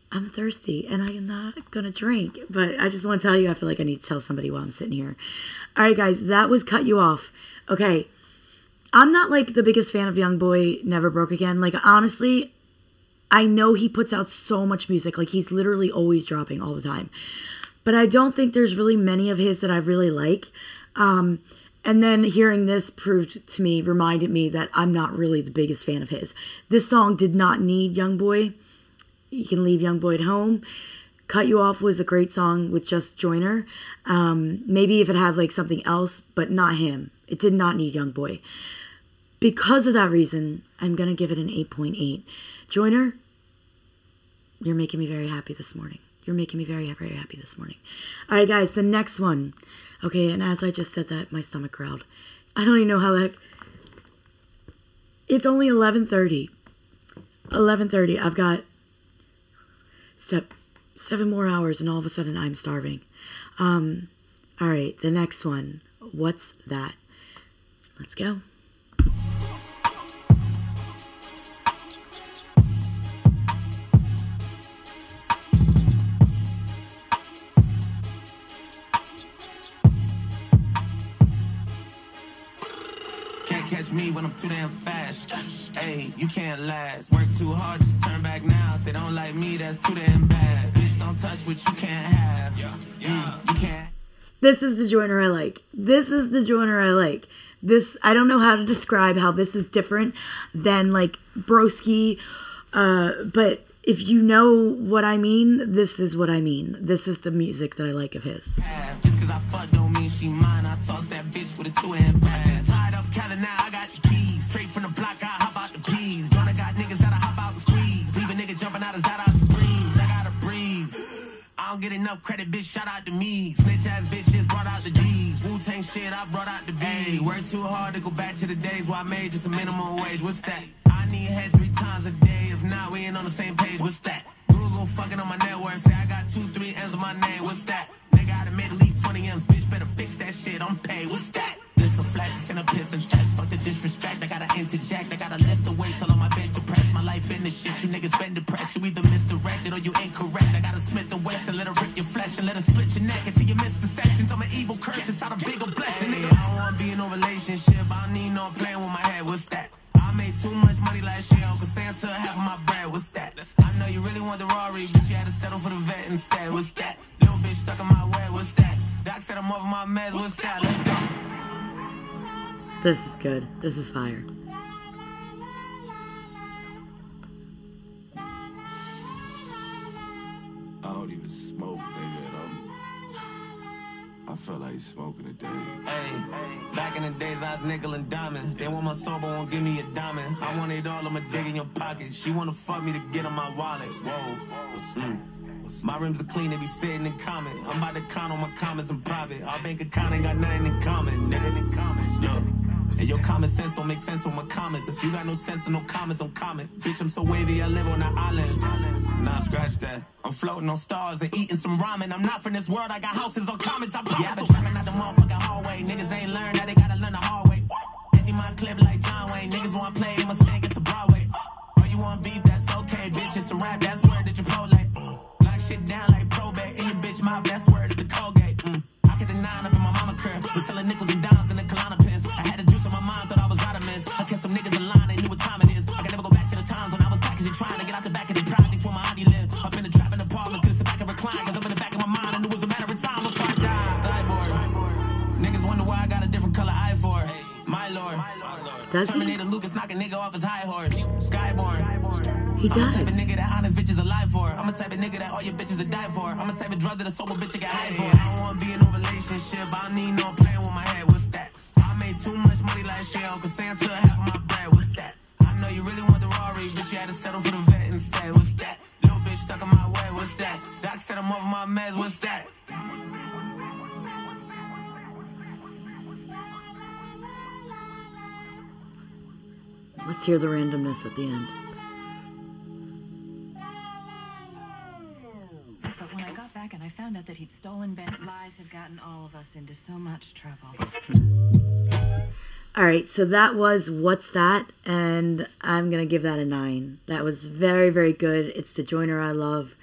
I'm thirsty and I am not going to drink. But I just want to tell you, I feel like I need to tell somebody while I'm sitting here. All right, guys, that was Cut You Off. Okay. I'm not, like, the biggest fan of Youngboy Never Broke Again. Like, honestly, I know he puts out so much music. Like, he's literally always dropping all the time. But I don't think there's really many of his that I really like. Um, and then hearing this proved to me, reminded me that I'm not really the biggest fan of his. This song did not need Youngboy. You can leave Youngboy at home. Cut You Off was a great song with just Joyner. Um, maybe if it had, like, something else, but not him. It did not need Youngboy. Because of that reason, I'm going to give it an eight point eight. Joyner, you're making me very happy this morning. You're making me very, very happy this morning. All right, guys, the next one. Okay, and as I just said that, my stomach growled. I don't even know how that... It's only eleven thirty. eleven thirty. I've got step seven more hours, and all of a sudden, I'm starving. Um, all right, the next one. What's that? Let's go. Me when I'm too damn fast. Hey, you can't last. Work too hard to turn back now. If they don't like me, that's too damn bad. Bitch, don't touch what you can't have. Yeah, yeah, you can't. This is the Joyner I like. This is the Joyner I like. This, I don't know how to describe how this is different than, like, Broski, uh, but if you know what I mean, this is what I mean. This is the music that I like of his. Just cause I fuck don't mean she mine. I toss that bitch with a two and pass. Tied up counting now, I got your keys. Straight from the block, I hop out the keys. Gonna got niggas that I hop out and squeeze. Leave a nigga jumping out of that out screams. I gotta breathe. I don't get enough credit, bitch. Shout out to me. Snitch ass bitches brought out the D's. Wu-Tang shit, I brought out the B's. Work too hard to go back to the days where I made just a minimum wage. What's that? I need head three times a day. If not, we ain't on the same page. What's that? Google fucking on my network. Say I got two, three M's on my name. What's that? They got to make at least twenty M's. Bitch, better fix that shit. I'm paid. What's that? This a flex and a piss and stress. Fuck the disrespect. I got to interject. I got to let the weight all on my bench depressed. My life in the shit. You niggas been depressed. You either misdirected or you incorrect. I got to Smith the West and let her rip your flesh and let her split your neck until you miss the sections. I'm an evil curse. It's not a bigger blessing. Nigga. I don't want to be in no relationship. I don't need no playing with my head. What's that? I made too much money last year, Uncle Sam took half of my bread. What's that? I know you really want the Rari, but you had to settle for the vet instead. What's that? Little bitch stuck in my way. What's that? Doc said I'm over my meds. What's that? Let's go. This is good. This is fire. I don't even smoke, nigga. I feel like smoking a day. Hey, back in the days, I was nickel and diamond. They want my soul, but won't give me a diamond. I want it all, I'ma dig in your pocket. She wanna fuck me to get in my wallet. Whoa, mm. My rims are clean, they be sitting in common. I'm about to count on my comments in private. Our bank account ain't got nothing in common, nigga. Yeah. And your common sense don't make sense on my comments. If you got no sense and no comments, don't comment. Bitch, I'm so wavy, I live on an island. Nah, scratch that. I'm floating on stars and eating some ramen. I'm not from this world, I got houses on comments. I promise. Yeah, I've been trapping out the motherfucking hallway. Niggas ain't learned that they gotta learn the hard way. Empty my clip like John Wayne. Niggas wanna play, they must think it's a Broadway. Oh, you want beef, that's okay, bitch. It's a rap, that's word that you pro like. Lock shit down like probate. In your bitch mouth, that's word at the Colgate. Mm. I get the nine up in my mama crib. We're selling nickels and dimes in the Kelowna piss. I had a juice on my mind, thought I was out of miss. I kept some niggas in line, they knew what time it is. I can never go back to the times when I was packaging, trying to get out the back of the projects where my auntie lived. Up in the trap in the apartments, cause the back and recline. Cause up in the back of my mind, I knew it was a matter of time before I died. Cyborg. Niggas wonder why I got a different color eye for it. My lord. Terminator Lucas knock a nigga off his high horse. Skyborn. He does. I'm a type of nigga that honest bitches alive for. I'm a type of nigga that all your bitches are die for. I'm a type of drug that a sober bitch you got high for. I don't wanna be in no relationship. relationship. I need no playing with my head. What's that? I made too much money last year. Uncle Santa, half of my bread. What's that? I know you really want the Rory, but you had to settle for the vet instead. What's that? Little bitch stuck in my way. What's that? Doc said I'm over my meds. What's that? Let's hear the randomness at the end. But when I got back and I found out that he'd stolen Ben, lies have gotten all of us into so much trouble. All right, so that was What's That? And I'm going to give that a nine. That was very, very good. It's the Joyner I love.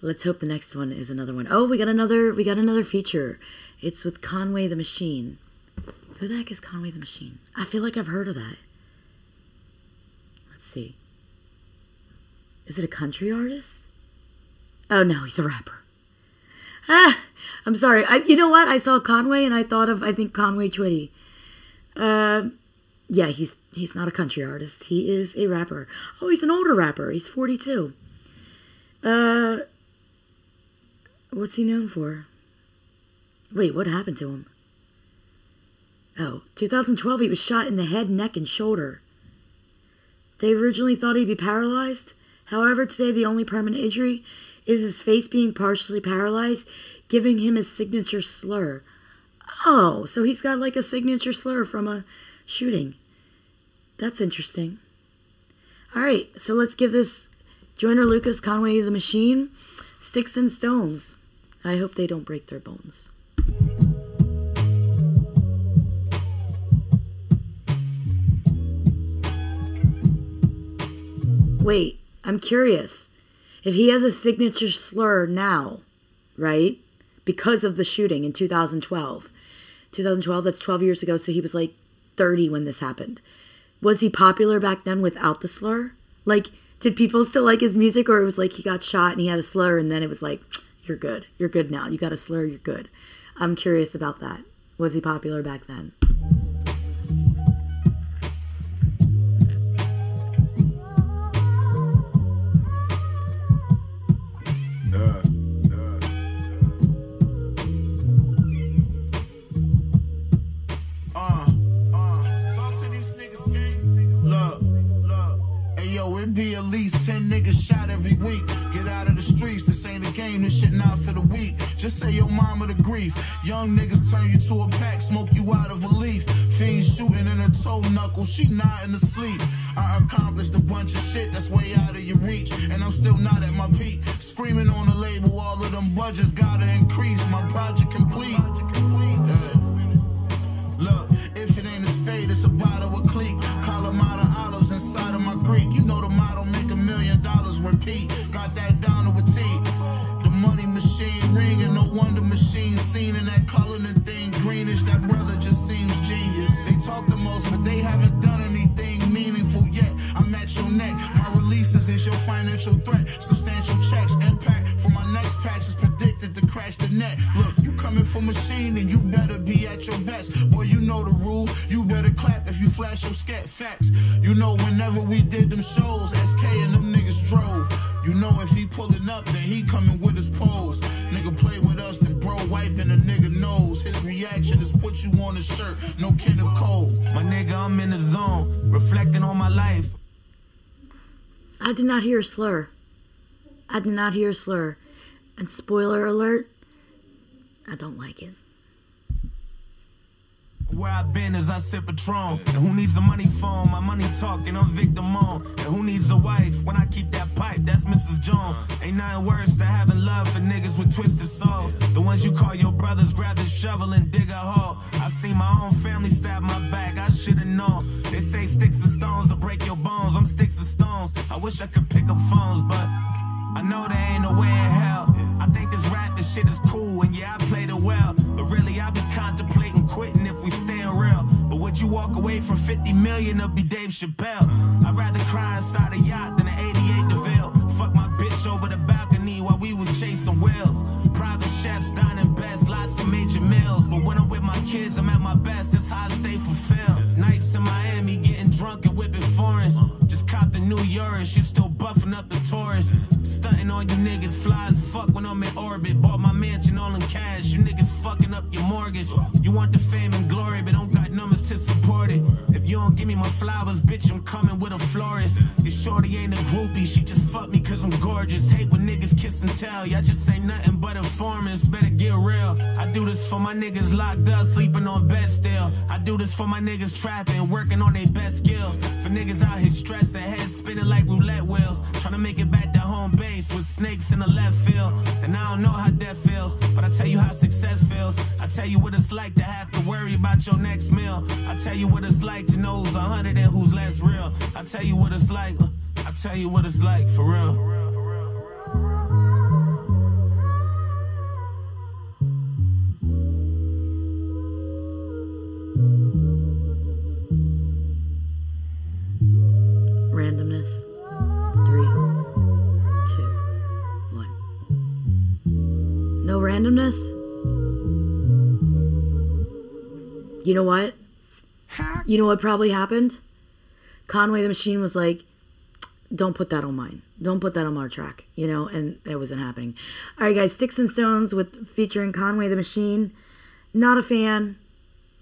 Let's hope the next one is another one. Oh, we got another, we got another feature. It's with Conway the Machine. Who the heck is Conway the Machine? I feel like I've heard of that. Let's see. Is it a country artist? Oh no, he's a rapper. Ah, I'm sorry. I, you know what? I saw Conway and I thought of, I think, Conway Twitty. Uh, yeah, he's he's not a country artist. He is a rapper. Oh, he's an older rapper. He's forty-two. Uh, what's he known for? Wait, what happened to him? Oh, two thousand twelve, he was shot in the head, neck, and shoulder. They originally thought he'd be paralyzed. However, today the only permanent injury is his face being partially paralyzed, giving him his signature slur. Oh, so he's got like a signature slur from a shooting. That's interesting. All right, so let's give this Joyner Lucas, Conway the Machine, Sticks and Stones. I hope they don't break their bones. Wait, I'm curious. If he has a signature slur now, right? Because of the shooting in two thousand twelve. two thousand twelve, that's twelve years ago, so he was like thirty when this happened. Was he popular back then without the slur? Like, did people still like his music, or it was like he got shot and he had a slur and then it was like, you're good. You're good now. You got a slur, you're good. I'm curious about that. Was he popular back then? Be at least ten niggas shot every week. Get out of the streets, this ain't a game, this shit not for the weak. Just say your mama the grief. Young niggas turn you to a pack, smoke you out of a leaf. Fiends shooting in her toe knuckle, she nodding to sleep. I accomplished a bunch of shit that's way out of your reach, and I'm still not at my peak. Screaming on the label, all of them budgets gotta increase. My project complete. Yeah. Look, if it ain't a spade, it's a bottle of clique. Colomata olives inside of my Greek. You know the motto, make a million dollars, repeat. Got that down with tea. The money machine ringing, no wonder machine seen in that coloring thing. Greenish, that brother just seems genius. They talk the most, but they haven't done anything meaningful yet. I'm at your neck. My releases is your financial threat. Substantial checks, impact for my next patch is predicted to crash the net. Look, you coming for machine and you better be at your best. Boy, you know the rule. You better clap if you flash your scat facts. You know whenever we did them shows, S K and them niggas drove. You know if he pulling up, then he coming with his pose. Nigga play with us, then bro wiping a nigga nose. His reaction is put you on his shirt. No kind of cold. My nigga, I'm in the zone, reflecting on my life. I did not hear a slur. I did not hear a slur. And spoiler alert, I don't like it. Where I've been is I sip Patron. And who needs a money phone? My money talking, I'm victim on. And who needs a wife when I keep that pipe? That's Missus Jones. Ain't nothing worse than having love for niggas with twisted souls. The ones you call your brothers, grab the shovel and dig a hole. I've seen my own family stab my back, I should've known. They say sticks and stones will break your bones. I'm sticks and stones. I wish I could pick up phones, but I know there ain't no way in hell. I think this rap, this shit is cool, and yeah, I played it well. But really, I be contemplating quitting if we staying real. But would you walk away from fifty million or be Dave Chappelle? I'd rather cry inside a yacht than an eighty-eight DeVille. Fuck my bitch over the balcony while we was chasing whales. Private chefs, dining best, lots of major meals. But when I'm with my kids, I'm at my best, that's how I stay fulfilled. Nights in Miami, getting drunk and whipping foreigns. Just copped the new Urus, you still buffing up the Taurus. Stunting on you niggas, fly as fuck when I'm in orbit. Bought my mansion all in cash, you niggas fucking up your mortgage. You want the fame and glory, but don't got numbers to support it. If you don't give me my flowers, bitch, I'm coming with a florist. This shorty ain't a groupie, she just fucked me cause I'm gorgeous. Hate when niggas kiss and tell, y'all just ain't nothing but informants, better get real. I do this for my niggas locked up, sleeping on bed still. I do this for my niggas trapping, working on their best skills. For niggas out here stressing, heads spinning like roulette wheels, trying to make it back to home base with snakes in the left field. And I don't know how that feels, but I tell you how success feels. I tell you what it's like to have to worry about your next meal. I tell you what it's like to know who's a hundred and who's less real. I tell you what it's like, I tell you what it's like, for real. Randomness. No randomness? You know what? You know what probably happened? Conway the Machine was like, don't put that on mine. Don't put that on our track, you know? And it wasn't happening. All right, guys, Sticks and Stones with featuring Conway the Machine. Not a fan.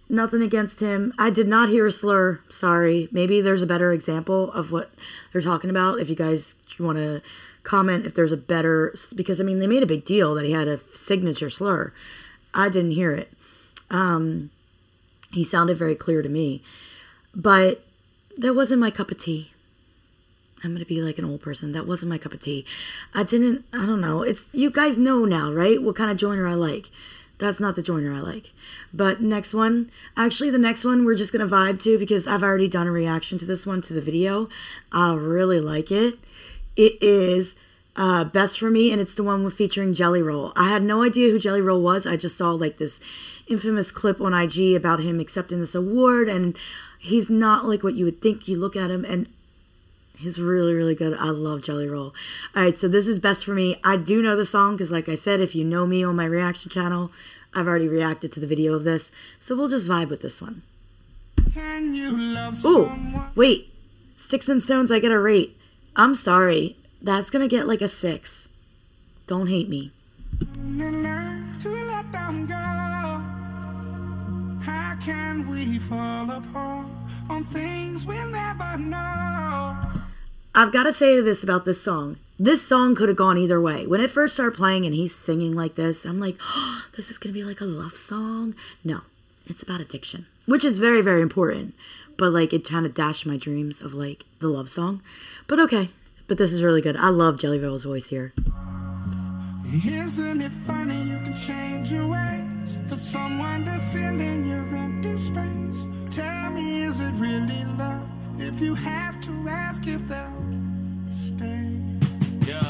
Nothing against him. I did not hear a slur. Sorry. Maybe there's a better example of what they're talking about. If you guys want to comment if there's a better, because I mean they made a big deal that he had a signature slur. I didn't hear it. Um, he sounded very clear to me, but that wasn't my cup of tea. I'm gonna be like an old person. That wasn't my cup of tea. I didn't. I don't know. It's, you guys know now, right? What kind of Joyner I like. That's not the Joyner I like. But next one, actually the next one we're just gonna vibe to because I've already done a reaction to this one, to the video. I really like it. It is uh, Best For Me, and it's the one with featuring Jelly Roll. I had no idea who Jelly Roll was. I just saw like this infamous clip on I G about him accepting this award, and he's not like what you would think. You look at him, and he's really, really good. I love Jelly Roll. All right, so this is Best For Me. I do know the song because, like I said, if you know me on my reaction channel, I've already reacted to the video of this. So we'll just vibe with this one. Can you love someone? Ooh, wait. Sticks and Stones, I get a rate. I'm sorry. That's going to get like a six. Don't hate me. How can we fall apart on things we'll never know? I've got to say this about this song. This song could have gone either way. When it first started playing and he's singing like this, I'm like, oh, this is going to be like a love song. No, it's about addiction, which is very, very important. But like it kind of dashed my dreams of like the love song. But okay. But this is really good. I love Jelly Roll's voice here. Isn't it funny you can change your ways for someone to fill in your empty space? Tell me, is it really love if you have to ask if they'll stay? Yeah,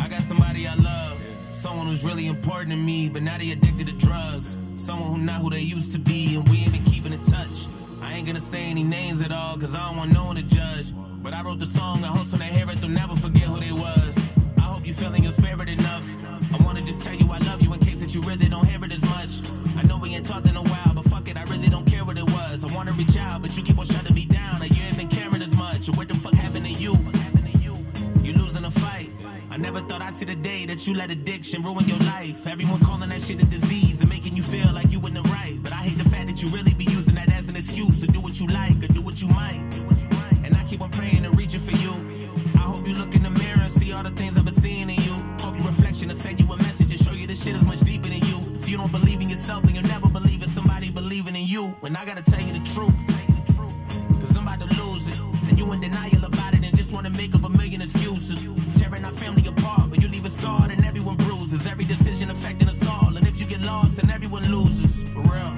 I got somebody I love. Someone who's really important to me, but now they addicted to drugs. Someone who's not who they used to be, and we ain't been keeping in touch. I ain't gonna say any names at all, cause I don't want no one to judge. But I wrote the song, I hope when they hear it, they'll never forget who they was. I hope you feeling your spirit enough. I wanna just tell you I love you in case that you really don't hear it as much. I know we ain't talked in a while, but fuck it, I really don't care what it was. I wanna reach out, but you keep on shutting me down, and you ain't been caring as much. And what the fuck happened to you? What happened to you? You losing a fight. I never thought I'd see the day that you let addiction ruin your life. Everyone calling that shit a disease and making you feel like you in the right. But I hate the fact that you really be using that as an excuse to do what you like or do what you might. And I keep on praying and reaching for you. I hope you look in the mirror and see all the things I've been seeing in you. Hope your reflection will send you a message and show you this shit is much deeper than you. If you don't believe in yourself, then you'll never believe in somebody believing in you. And I gotta tell you the truth, cause I'm about to lose it. And you in denial about it and just wanna make up a million excuses. Tearing our family apart, but you leave us scarred and everyone bruises. Every decision affecting us all, and if you get lost, then everyone loses. For real.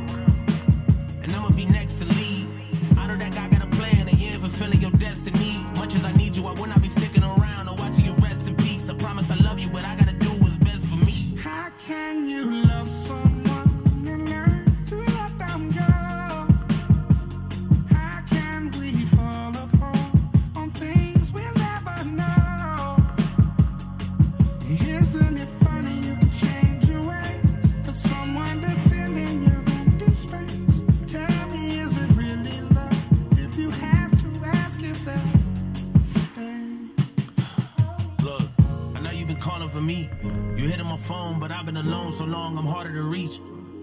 And I'ma be next to leave. I know that God got a plan, and you ain't fulfilling your destiny. Much as I need you, I will not be sticking around or watching you rest in peace. I promise I love you, but I gotta do what's best for me. How can you love someone and learn to let them go? How can we fall apart on things we'll never know? Isn't it funny you can change your ways for someone to fill in your empty space? Tell me, is it really love if you have to ask if they'll stay? Look, I know you've been calling for me. You hit on my phone, but I've been alone so long, I'm harder to reach.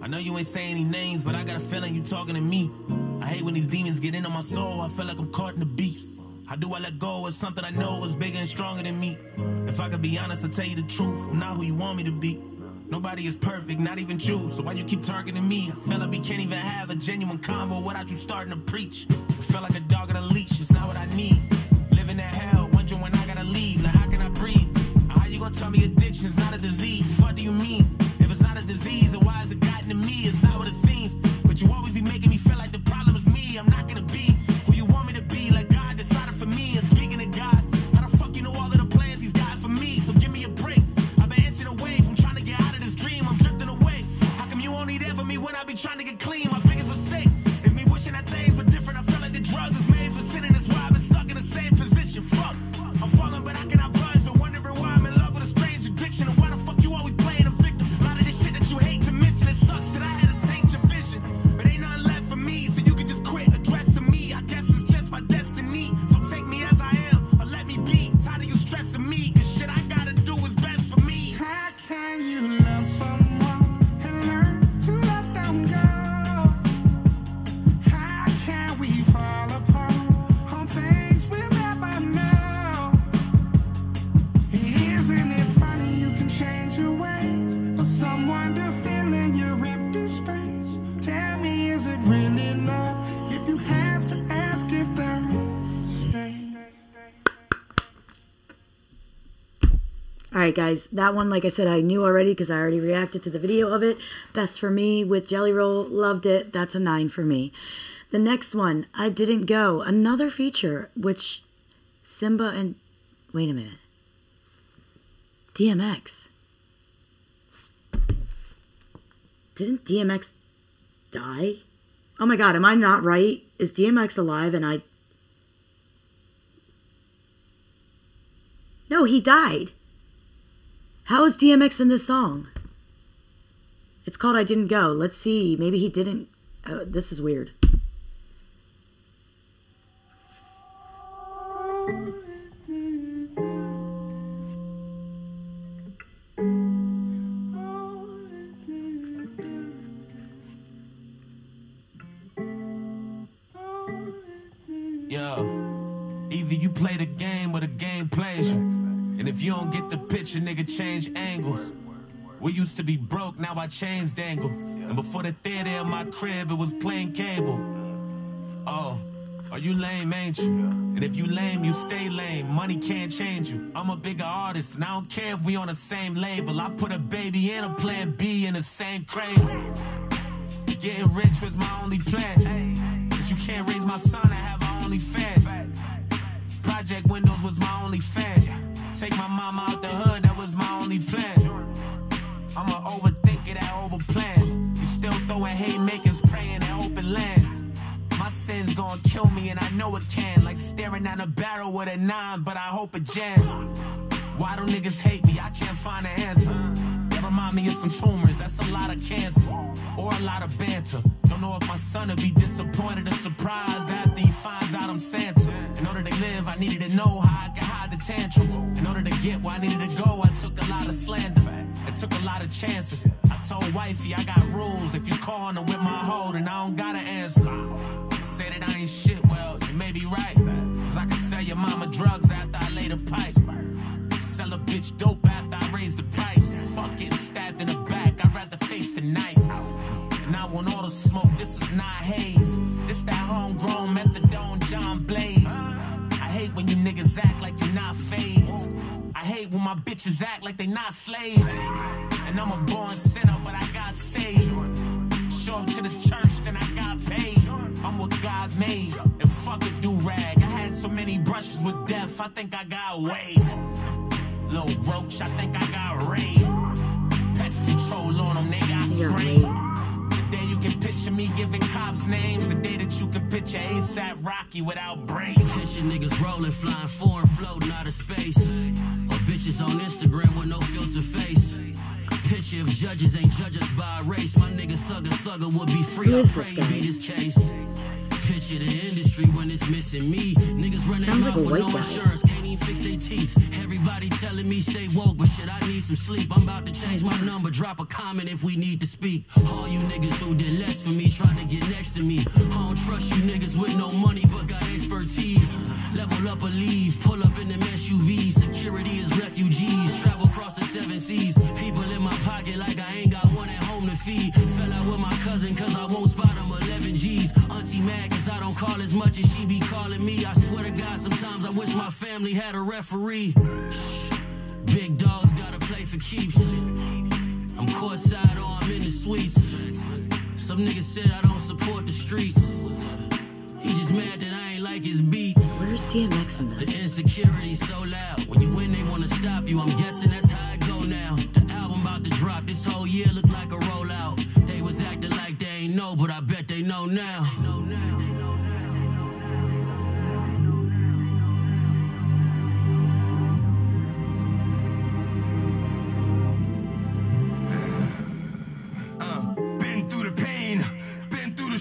I know you ain't saying any names, but I got a feeling you talking to me. I hate when these demons get in on my soul. I feel like I'm caught in a beast. How do I let go of something I know is bigger and stronger than me? If I could be honest, I'll tell you the truth. I'm not who you want me to be. Nobody is perfect, not even you. So why you keep targeting me? I feel like we can't even have a genuine convo without you starting to preach. I feel like a dog on a leash, it's not what I need. Living that hell, wondering when I gotta leave. Like how can I breathe? How you gonna tell me addiction's not a disease? What do you mean? If it's not a disease, then why has it gotten to me? It's not what it seems. But you always be making me feel like the problem is me. I'm not gonna be who you want me to be. Like God decided for me. And speaking to God, how the fuck you know all of the plans he's got for me? So give me a break. I've been inching away from trying to get out of this dream. I'm drifting away. How come you only there for me when I be trying to get clean? My biggest mistake is me wishing that things were different. I feel like the drugs is made for sinning. That's why I've been stuck in the same position. Fuck, I'm falling, but I cannot. All right, guys, that one, like I said, I knew already because I already reacted to the video of it. Best for me with Jelly Roll. Loved it. That's a nine for me. The next one, I Didn't Go. Another feature, which Simba and... Wait a minute. D M X. Didn't D M X die? Oh, my God. Am I not right? Is D M X alive and I... No, he died. How is D M X in this song? It's called I Didn't Go. Let's see. Maybe he didn't. Oh, this is weird. Yo, either you play the game or the game plays you. And if you don't get the picture, nigga, change angles. We used to be broke, now I chains dangle. And before the theater in my crib, it was plain cable. Oh, are you lame, ain't you? And if you lame, you stay lame. Money can't change you. I'm a bigger artist, and I don't care if we on the same label. I put a baby and a plan B in the same cradle. Getting rich was my only plan. Cause you can't raise my son, I have my only fan. Project Windows was my only fan. Take my mama out the hood, that was my only plan. I'm a overthinker that overplans. You still throwing haymakers, praying at open lands. My sins gonna kill me and I know it can. Like staring at a barrel with a nine, but I hope it jams. Why do niggas hate me? I can't find an answer. That remind me of some tumors, that's a lot of cancer. Or a lot of banter. Don't know if my son'll be disappointed or surprised after he finds out I'm Santa. In order to live, I needed to know how I could hide the tantrums. In order to get where I needed to go, I took a lot of slander. I took a lot of chances. I told wifey I got rules. If you calling her with my hold, and I don't gotta answer. Say that I ain't shit, well, you may be right. Cause I can sell your mama drugs after I lay the pipe. Sell a bitch dope after I raise the price. Fuck getting stabbed in the back, I'd rather face the knife. And I want all the smoke, this is not haze. This that homegrown methadone John Blaze. I hate when you niggas act like you're not phased. I hate when my bitches act like they not slaves. And I'm a born sinner, but I got saved. Show up to the church, then I got paid. I'm what God made, and fuck a do-rag. I had so many brushes with death, I think I got waves. Little roach, I think I got raid. Pest control on them, nigga, I sprayed. You can picture me giving cops names. The day that you can picture ASAP Rocky without brains. Picture niggas rolling, flying foreign, floating out of space. Or bitches on Instagram with no filter face. Picture if judges ain't judge us by race. My nigga Thugger, Thugger would be free. I'll pray he beat his case. picture the industry when it's missing me. Niggas running out for no insurance, can't even fix their teeth. Everybody telling me stay woke, but shit, I need some sleep. I'm about to change my number, drop a comment if we need to speak. All you niggas who did less for me, trying to get next to me. I don't trust you niggas with no money, but got expertise. Level up or leave, pull up in them S U Vs. Security is refugees, travel across the seven seas. People in my pocket like I ain't got one at home to feed. Fell out with my cousin cause I won't spot him eleven G's. Auntie mad cause I don't call as much as she be calling me. I swear to God, sometimes I wish my family had a referee. Shh. Big dogs gotta play for keeps. I'm courtside or I'm in the suites. Some niggas said I don't support the streets. He just mad that I ain't like his beats. Where's D M X in this? The insecurity's so loud. When you win, they wanna stop you. I'm guessing that's how it go now. The album about to drop this whole year look like a rollout. They was acting like they ain't know, but I bet they know now.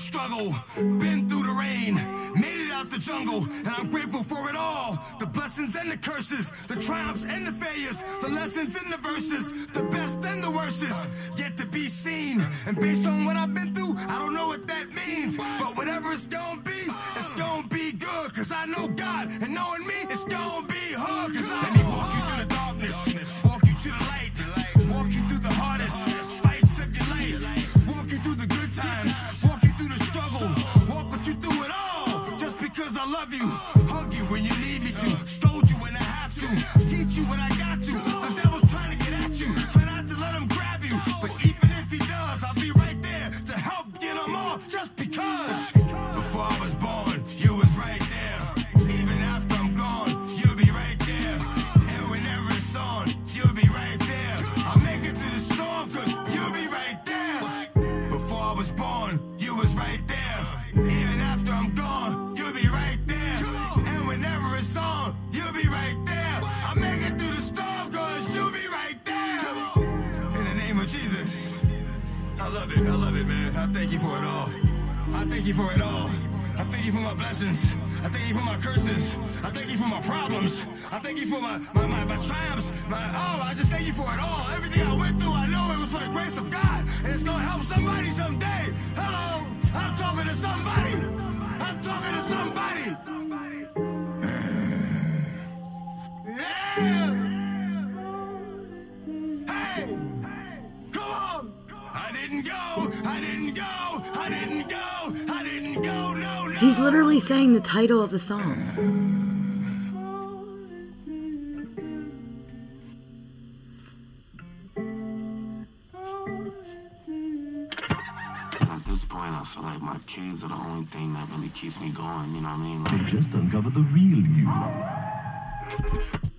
Struggle, been through the rain, made it out the jungle, and I'm grateful for it all. The blessings and the curses, the triumphs and the failures, the lessons and the verses, the best and the worstest, yet to be seen. And based on what I've been through, I don't know what that means, but whatever it's gonna be, it's gonna be good, cause I know God, and knowing me, it's gonna be hard, cause I know walk you through the darkness, walk you to the light, walk you through the hardest fights of your life, walk you through the good times, walk you, hug you when you need me to, scold you when I have to, teach you when I got to. The devil's trying to get at you, try not to let him grab you, but even if he does, I'll be right there to help get him off, just because. Before I was born, you was right there. Even after I'm gone, you'll be right there. And whenever it's on, you'll be right there. I'll make it through the storm, cause you'll be right there. Before I was born, you was right there. Even after I'm gone, song, you'll be right there. I'll make it through the storm, cause you'll be right there. In the name of Jesus. I love it. I love it, man. I thank you for it all. I thank you for it all. I thank you for my blessings. I thank you for my curses. I thank you for my problems. I thank you for my, my, my, my triumphs. My, oh, I just thank you for it all. Everything I went through, I know it was for the grace of God. And it's gonna help somebody someday. Hello, I'm talking to somebody. I'm talking to somebody. He's literally saying the title of the song. At this point, I feel like my kids are the only thing that really keeps me going. You know what I mean? Like, just uncover the real you.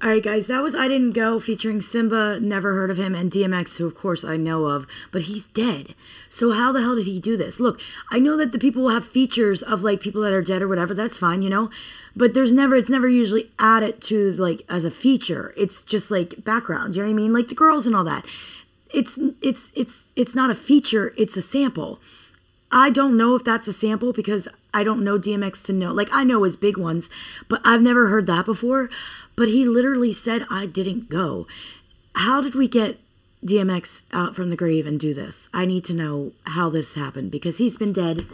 All right, guys, that was I Didn't Go featuring Simba, never heard of him, and D M X, who, of course, I know of, but he's dead. So how the hell did he do this? Look, I know that the people will have features of, like, people that are dead or whatever. That's fine, you know? But there's never, it's never usually added to, like, as a feature. It's just, like, background. You know what I mean? Like, the girls and all that. It's, it's, it's, it's not a feature. It's a sample. I don't know if that's a sample because I don't know D M X to know. Like, I know his big ones, but I've never heard that before. But he literally said, I didn't go. How did we get D M X out from the grave and do this? I need to know how this happened because he's been dead.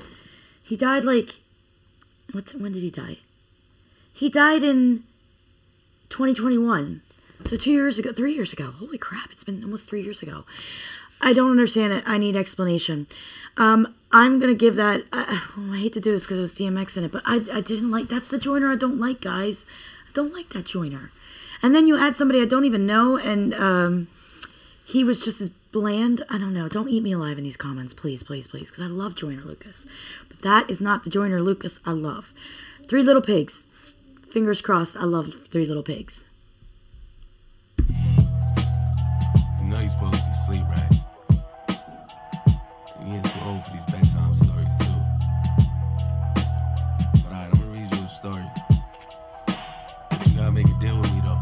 He died like, what's, when did he die? He died in twenty twenty-one. So two years ago, three years ago. Holy crap, it's been almost three years ago. I don't understand it. I need explanation. Um, I'm going to give that, I, I hate to do this because it was D M X in it, but I, I didn't like, that's the Joyner I don't like, guys. Don't like that Joyner. And then you add somebody I don't even know, and um, he was just as bland. I don't know. Don't eat me alive in these comments, please, please, please, because I love Joyner Lucas. But that is not the Joyner Lucas I love. Three Little Pigs. Fingers crossed, I love Three Little Pigs. You know you're supposed to sleep, right? You're getting too old for these bedtime stories, too. But all right, I'm going to read you a story. Make a deal with me though.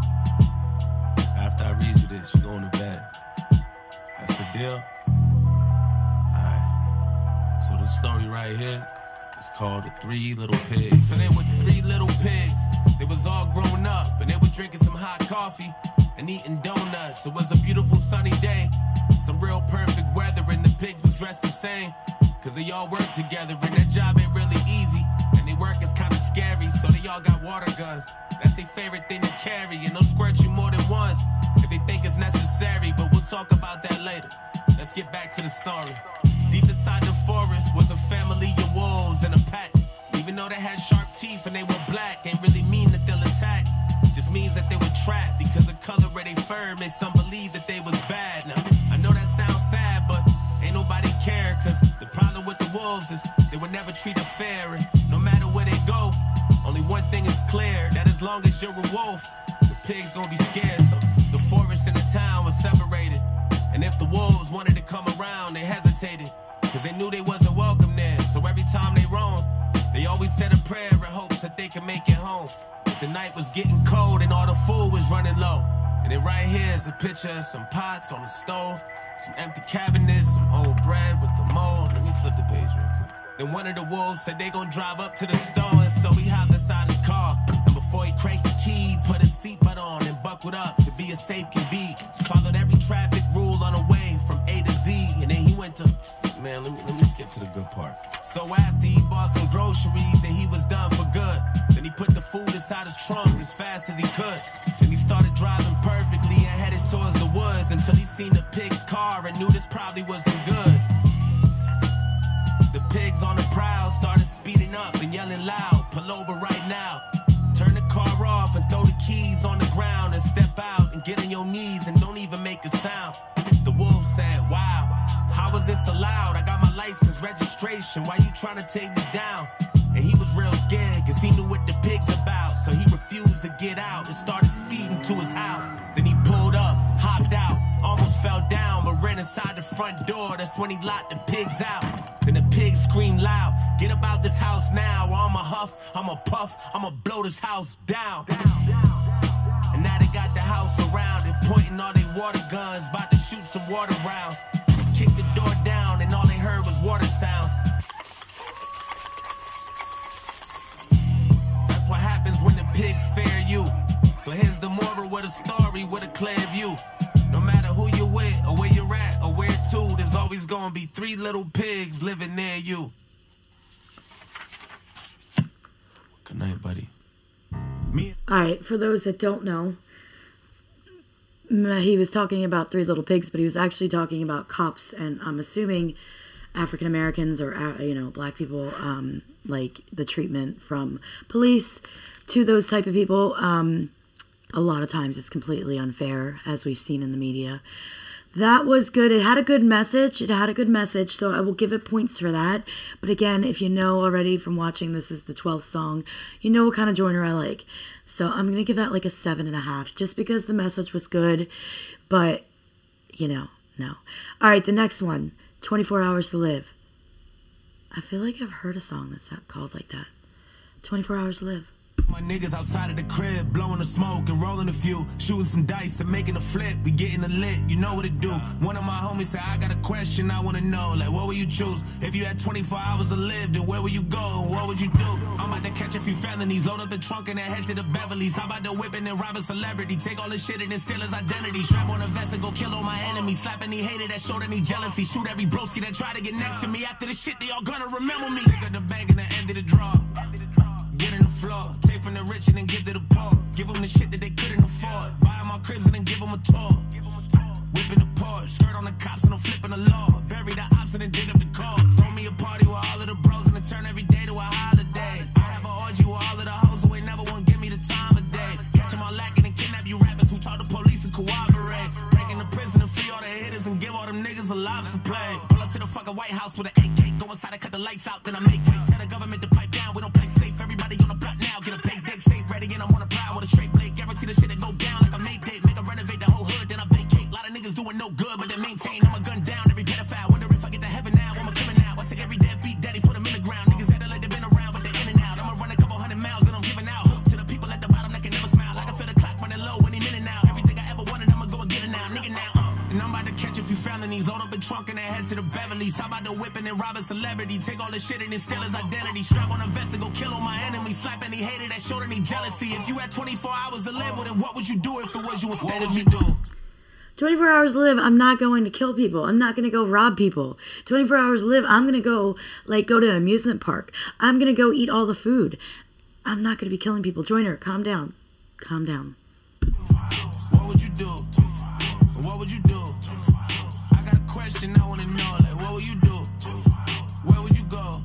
After I read you this, you're going to bed. That's the deal. Alright. So this story right here It's called The Three Little Pigs. So they were three little pigs. They was all grown up, and they were drinking some hot coffee and eating donuts. It was a beautiful sunny day, some real perfect weather, and the pigs was dressed the same, cause they all work together, and their job ain't really easy, and they work is kinda scary, so they all got water guns. That's their favorite thing to carry, and they'll squirt you more than once if they think it's necessary, but we'll talk about that later. Let's get back to the story. Deep inside the forest was a family of wolves and a pack. Even though they had sharp teeth and they were black, ain't really mean that they'll attack. Just means that they were trapped, because the color of their fur made some believe that they was bad. Now, I know that sounds sad, but ain't nobody care, cause the problem with the wolves is they were never treated fair, and no matter where they go, only one thing is clear, that as long as you're a wolf, the pigs gonna be scared. So the forest and the town was separated, and if the wolves wanted to come around, they hesitated, cause they knew they wasn't welcome there. So every time they roamed, they always said a prayer in hopes that they could make it home. But the night was getting cold and all the food was running low. And then right here is a picture of some pots on the stove, some empty cabinets, some old bread with the mold. Let me flip the page real quick. Then one of the wolves said they gonna drive up to the store, and so he hopped inside his car. And before he cranked the key, put his seatbelt on and buckled up to be as safe can be. Followed every traffic rule on the way from A to Z, and then he went to... Man, let me, let me skip to the good part. So after he bought some groceries and he was done for good, then he put the food inside his trunk as fast as he could. Then he started driving perfectly and headed towards the woods until he seen the pig's car and knew this probably wasn't good. The pigs on the prowl started speeding up and yelling loud, pull over right now. Turn the car off and throw the keys on the ground and step out and get on your knees and don't even make a sound. The wolf said, wow, how is this allowed? I got my license, registration, why you trying to take me down? And he was real scared, cause he knew what the pig's about, so he refused to get out and started speeding to his house. Then he pulled up, hopped out, almost fell down, but ran inside the front door. That's when he locked the pigs out. Then the pigs screamed loud, get up out this house now, or I'ma huff, I'ma puff, I'ma blow this house down. down, down, down, down. And now they got the house surrounded, pointing all they water guns, about to shoot some water rounds. Kicked the door down and all they heard was water sounds. That's what happens when the pigs fear you. So here's the moral with a story with a clear view. No matter who you with or where you're at or where to, there's always gonna be three little pigs living near you. Good night, buddy. Me. All right, for those that don't know, he was talking about Three Little Pigs, but he was actually talking about cops, and I'm assuming African Americans or, you know, black people, um, like the treatment from police to those type of people. Um, a lot of times it's completely unfair, as we've seen in the media. That was good. It had a good message. It had a good message, so I will give it points for that. But again, if you know already from watching, this is the twelfth song, you know what kind of Joyner I like. So I'm going to give that like a seven and a half, just because the message was good, but, you know, no. All right, the next one, twenty-four hours to live. I feel like I've heard a song that's called like that, twenty-four hours to live. My niggas outside of the crib, blowing the smoke and rolling a few, shooting some dice and making a flip, we getting a lit, you know what it do. One of my homies said, I got a question I want to know, like what would you choose? If you had twenty-four hours to live, then where would you go and what would you do? I'm about to catch a few felonies, load up the trunk and then head to the Beverly's. How about the whipping and rob a celebrity, take all his shit and then steal his identity, strap on a vest and go kill all my enemies, slap any hater that showed any jealousy, shoot every broski that try to get next to me, after the shit they all gonna remember me. Stick of the bank and the end of the draw, get in the floor, take from the rich and then give to the poor, give them the shit that they couldn't afford, buy them all cribs and then give them a tour, whipping the Porsche, skirt on the cops and I'm flipping the law, bury the ops and then dig up the cars, throw me a party with all of the bros and then turn every day to a holiday, I have an orgy with all of the hoes who ain't never want to give me the time of day, catch them all lacking and kidnap you rappers who taught the police to cooperate, break into prison and free all the hitters and give all them niggas a lobster play, pull up to the fucking White House with an A K, go inside and cut the lights out, then I make way, tell the government to pipe down, we don't play safe, everybody on the block now, get a big dick, stay ready, and I'm on a prowl with a straight blade, guarantee the shit that go down like a Mayday, make them renovate the whole hood, then I vacate, a lot of niggas doing no good, but they maintain, I'ma gun down every pedophile, wonder if I get to heaven now. and rob a celebrity. Take all his shit and then steal his identity. Strap on a vest and go kill on my enemy. Slap any hater that showed any jealousy. If you had twenty-four hours to live, well, then what would you do if it was you instead of you do? twenty-four hours to live, I'm not going to kill people. I'm not going to go rob people. twenty-four hours to live, I'm going to go, like, go to an amusement park. I'm going to go eat all the food. I'm not going to be killing people. Joyner, calm down. Calm down. What would you do? What would you do? I got a question I want to know. Like, what would you do? Where would you go?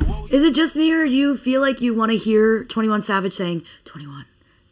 Would you Is it just me or do you feel like you want to hear twenty-one Savage saying, twenty-one,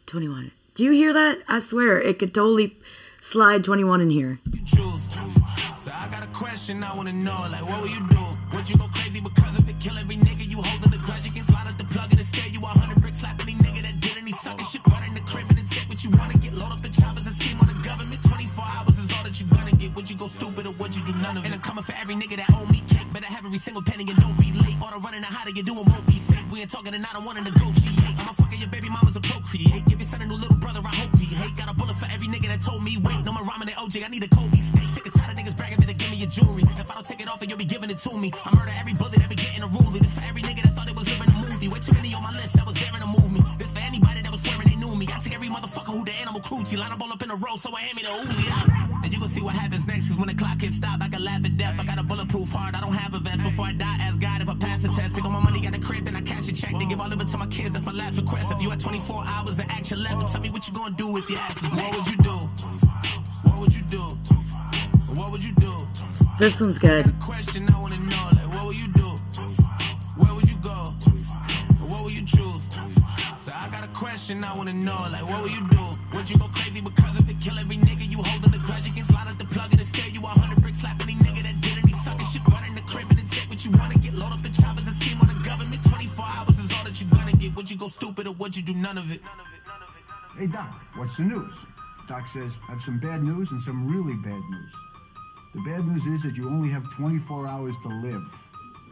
twenty-one? Do you hear that? I swear, it could totally... slide twenty-one in here. So I got a question I want to know, like what will you do? Would you go crazy because of it? Kill every nigga you hold in the grudge against, slide up the plug and scare you one hundred bricks, slap any nigga that did any sucker shit, run in the crib and take what you want to get, load up the choppers and scheme on the government. Twenty-four hours is all that you gonna get. Would you go stupid or would you do none of it? And I'm coming for every nigga that owe me cake, but I have every single penny and don't be late. All the running and how to get doing won't be safe. We ain't talking and I don't want to negotiate. I'm a fucking your baby mama's a procreate. Give your son a new little brother, I hope he hate. Got a bullet for every nigga that told me wait. No more rhyming than O J, I need a Kobe. Stay sick and tired of niggas bragging me to give me your jewelry. If I don't take it off and you'll be giving it to me. I murder every bullet that be getting a ruling. This for every nigga that thought it was living a movie. Way too many on my list that was daring to move me. This for anybody that was swearing they knew me. I take every motherfucker who the animal cruelty. Line them all up in a row so I hand me the Uzi. And you gon' see what happens next, cause when the clock hits stop, I can laugh at death. I got a bulletproof heart, I don't have a vest. Before I die, ask God if I pass the test. Take all my money, got a crib, and I cash a check. They give all of it to my kids, that's my last request. If you had twenty-four hours to action left, tell me what you gonna do if you ask us. What would you do? What would you do? What would you do? This one's good. The question I wanna know, like what would you do? Where would you go? What would you choose? So I got a question I wanna know, like what would you do? Would you go crazy because of it? Kill every nigga you hold in the grudge against, slide up the plug and scare you one hundred bricks, slap any nigga that did any sucker shit, run in the crib and take what you wanna get, load up the choppers and scheme on the government. Twenty-four hours is all that you gonna get. Would you go stupid or would you do none of it? Hey Doc, what's the news? Doc says, I have some bad news and some really bad news. The bad news is that you only have twenty-four hours to live.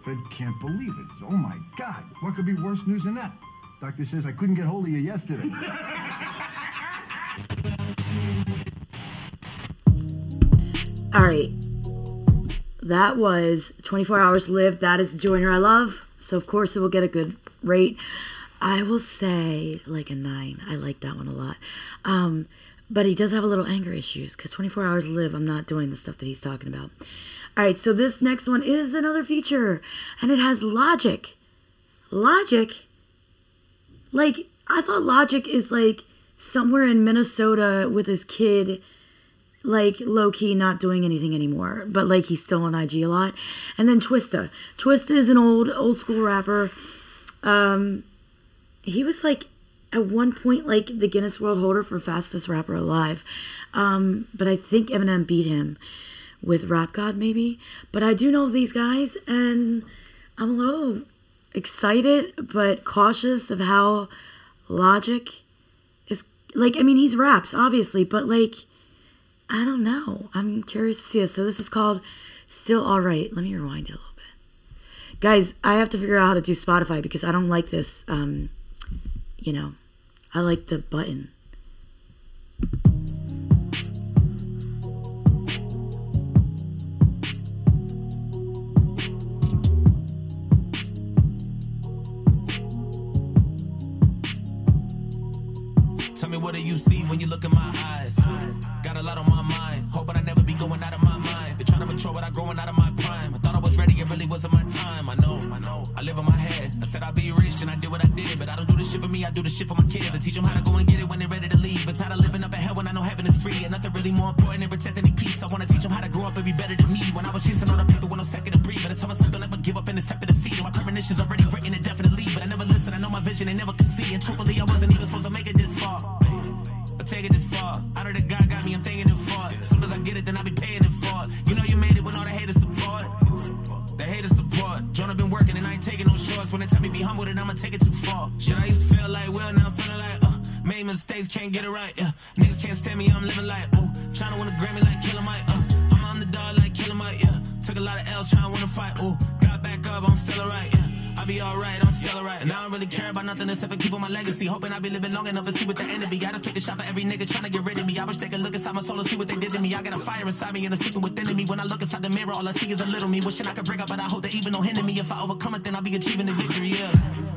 Fred can't believe it. Oh my God, what could be worse news than that? Doctor says, I couldn't get hold of you yesterday. All right. That was twenty-four hours to live. That is Joyner I love. So, of course, it will get a good rate. I will say like a nine. I like that one a lot. Um, but he does have a little anger issues because twenty-four hours to live, I'm not doing the stuff that he's talking about. All right. So this next one is another feature, and it has Logic. Logic. Like, I thought Logic is like somewhere in Minnesota with his kid, like low-key not doing anything anymore, but like he's still on I G a lot. And then Twista. Twista is an old old school rapper. Um, he was like at one point like the Guinness World holder for fastest rapper alive. Um, but I think Eminem beat him with Rap God maybe. But I do know these guys, and I'm a little excited but cautious of how Logic is. Like, I mean, he's raps obviously, but like, I don't know. I'm curious to see it. So this is called Still Alright. Let me rewind it a little bit. Guys, I have to figure out how to do Spotify because I don't like this. Um, you know, I like the button. Tell me what do you see when you look in my eyes? Got a lot on my mind, hoping I never be going out of my mind. Been trying to mature without growing out of my prime. I thought I was ready, it really wasn't my time. I know, I know, I live in my head. I said I'd be rich and I did what I did, but I don't do this shit for me, I do this shit for my kids. I teach them how to go and get it when they're ready to leave. But tired of living up in hell when I know heaven is free, and nothing really more important than protecting the peace. I want to teach them how to grow up and be better than me. When I was chasing all the people when I'm second to breathe, but I tell myself don't ever give up and accept the defeat. My premonitions already written indefinitely, but I never listened. I know my vision, they never could see, and truthfully I wasn't even supposed to make it this far. Take it this far, out of the God got me, I'm thinking it far. As soon as I get it, then I'll be paying it for. You know you made it when all the haters support. The haters support. Jonah been working and I ain't taking no shorts. When they tell me be humble, then I'ma take it too far. Shit, I used to feel like, well, now I'm feeling like, uh, made mistakes, can't get it right, yeah. Niggas can't stand me, I'm living like, oh. Trying to win a Grammy like Killer Mike, uh. I'm on the dog like Killer Mike, yeah. Took a lot of L's, trying to win a fight, oh. Got back up, I'm still alright, yeah. I be alright, I'm still color right. Now I don't really care about nothing except for keeping my legacy. Hoping I be living long enough to see what the enemy. I done took a shot for every nigga trying to get rid of me. I wish they could look inside my soul and see what they did to me. I got a fire inside me and a secret within me. When I look inside the mirror, all I see is a little me. Wishing I could break up, but I hope that even no hinder me. If I overcome it, then I'll be achieving the victory, yeah.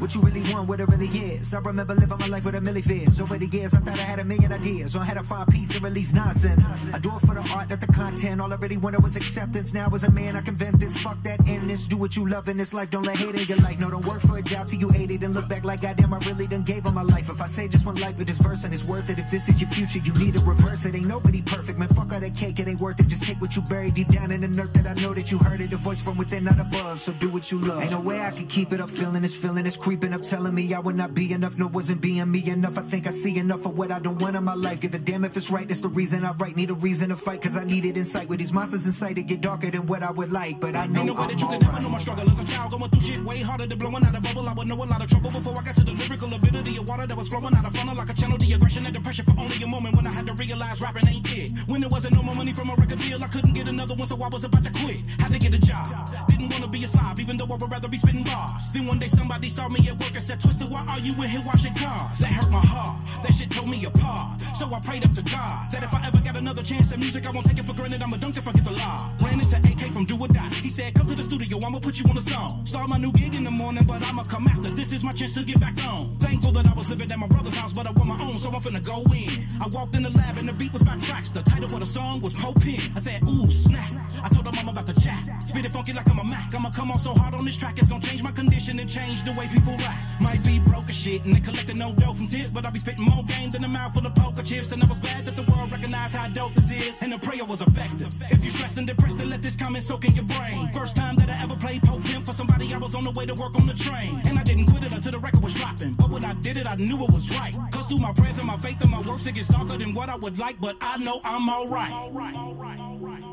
What you really want, what it really is. I remember living my life with a million fears. Over the years, I thought I had a million ideas. So I had a five piece and release nonsense. I do it for the art, not the content. All I really wanted was acceptance. Now as a man, I can vent this. Fuck that endless. Do what you love in this life. Don't let hate in your life. No, don't work for a job till you hate it. And look back like, goddamn, I really done gave up my life. If I say just one life with this verse and it's worth it. If this is your future, you need to reverse it. Ain't nobody perfect, man. Fuck all that cake. It ain't worth it. Just take what you buried deep down in the earth that I know that you heard it. A voice from within, not above. So do what you love. Ain't no way I can keep it up. Feeling this, feeling this. Creeping up, telling me I would not be enough. No, wasn't being me enough. I think I see enough of what I don't want in my life. Give a damn if it's right. That's the reason I write. Need a reason to fight, cause I need it inside. With these monsters inside, it get darker than what I would like. But I know, ain't no way that you could never know my struggle as a child. Going through shit way harder than blowing out a bubble. I would know a lot of trouble before I got to the lyrical ability of water that was flowing out of funnel like a channel. The aggression and depression for only a moment when I had to realize rapping ain't it. When there wasn't no more money from a record deal, I couldn't get another one, so I was about to quit. Had to get a job. Didn't want to be a slob, even though I would rather be spitting bars. Then one day somebody saw me at work and said, Twista, why are you in here washing cars? That hurt my heart. That shit tore me apart. So I prayed up to God that if I ever got another chance at music, I won't take it for granted. I'm a dunk if I get the law. Ran into A K from Do or Die. He said, come to the studio, I'ma put you on a song. Start my new gig in the morning, but I'ma come after. This is my chance to get back on. Thankful that I was living at my brother's house, but I want my own, so I'm finna go in. I walked in the lab and the beat was by tracks. The title of the song was Pope Pin. I said, ooh, snap. I told him I'm about to jack. Spit it funky like I'm a Mac. I'ma come on so hard on this track, it's gonna change my condition and change the way people rap. Might be broke as shit, and they collecting no dough from tips, but I be spitting more game than a mouth full of poker chips. And I was glad that the world recognized how dope this is, and the prayer was effective. If you stressed and depressed, then let this comment soak in your brain. First time that I ever played Pope Pimp for somebody, I was on the way to work on the train. And I didn't quit it until the record was dropping, but when I did it, I knew it was right. Cause through my prayers and my faith and my works, it gets darker than what I would like, but I know I'm alright. Alright, alright, alright.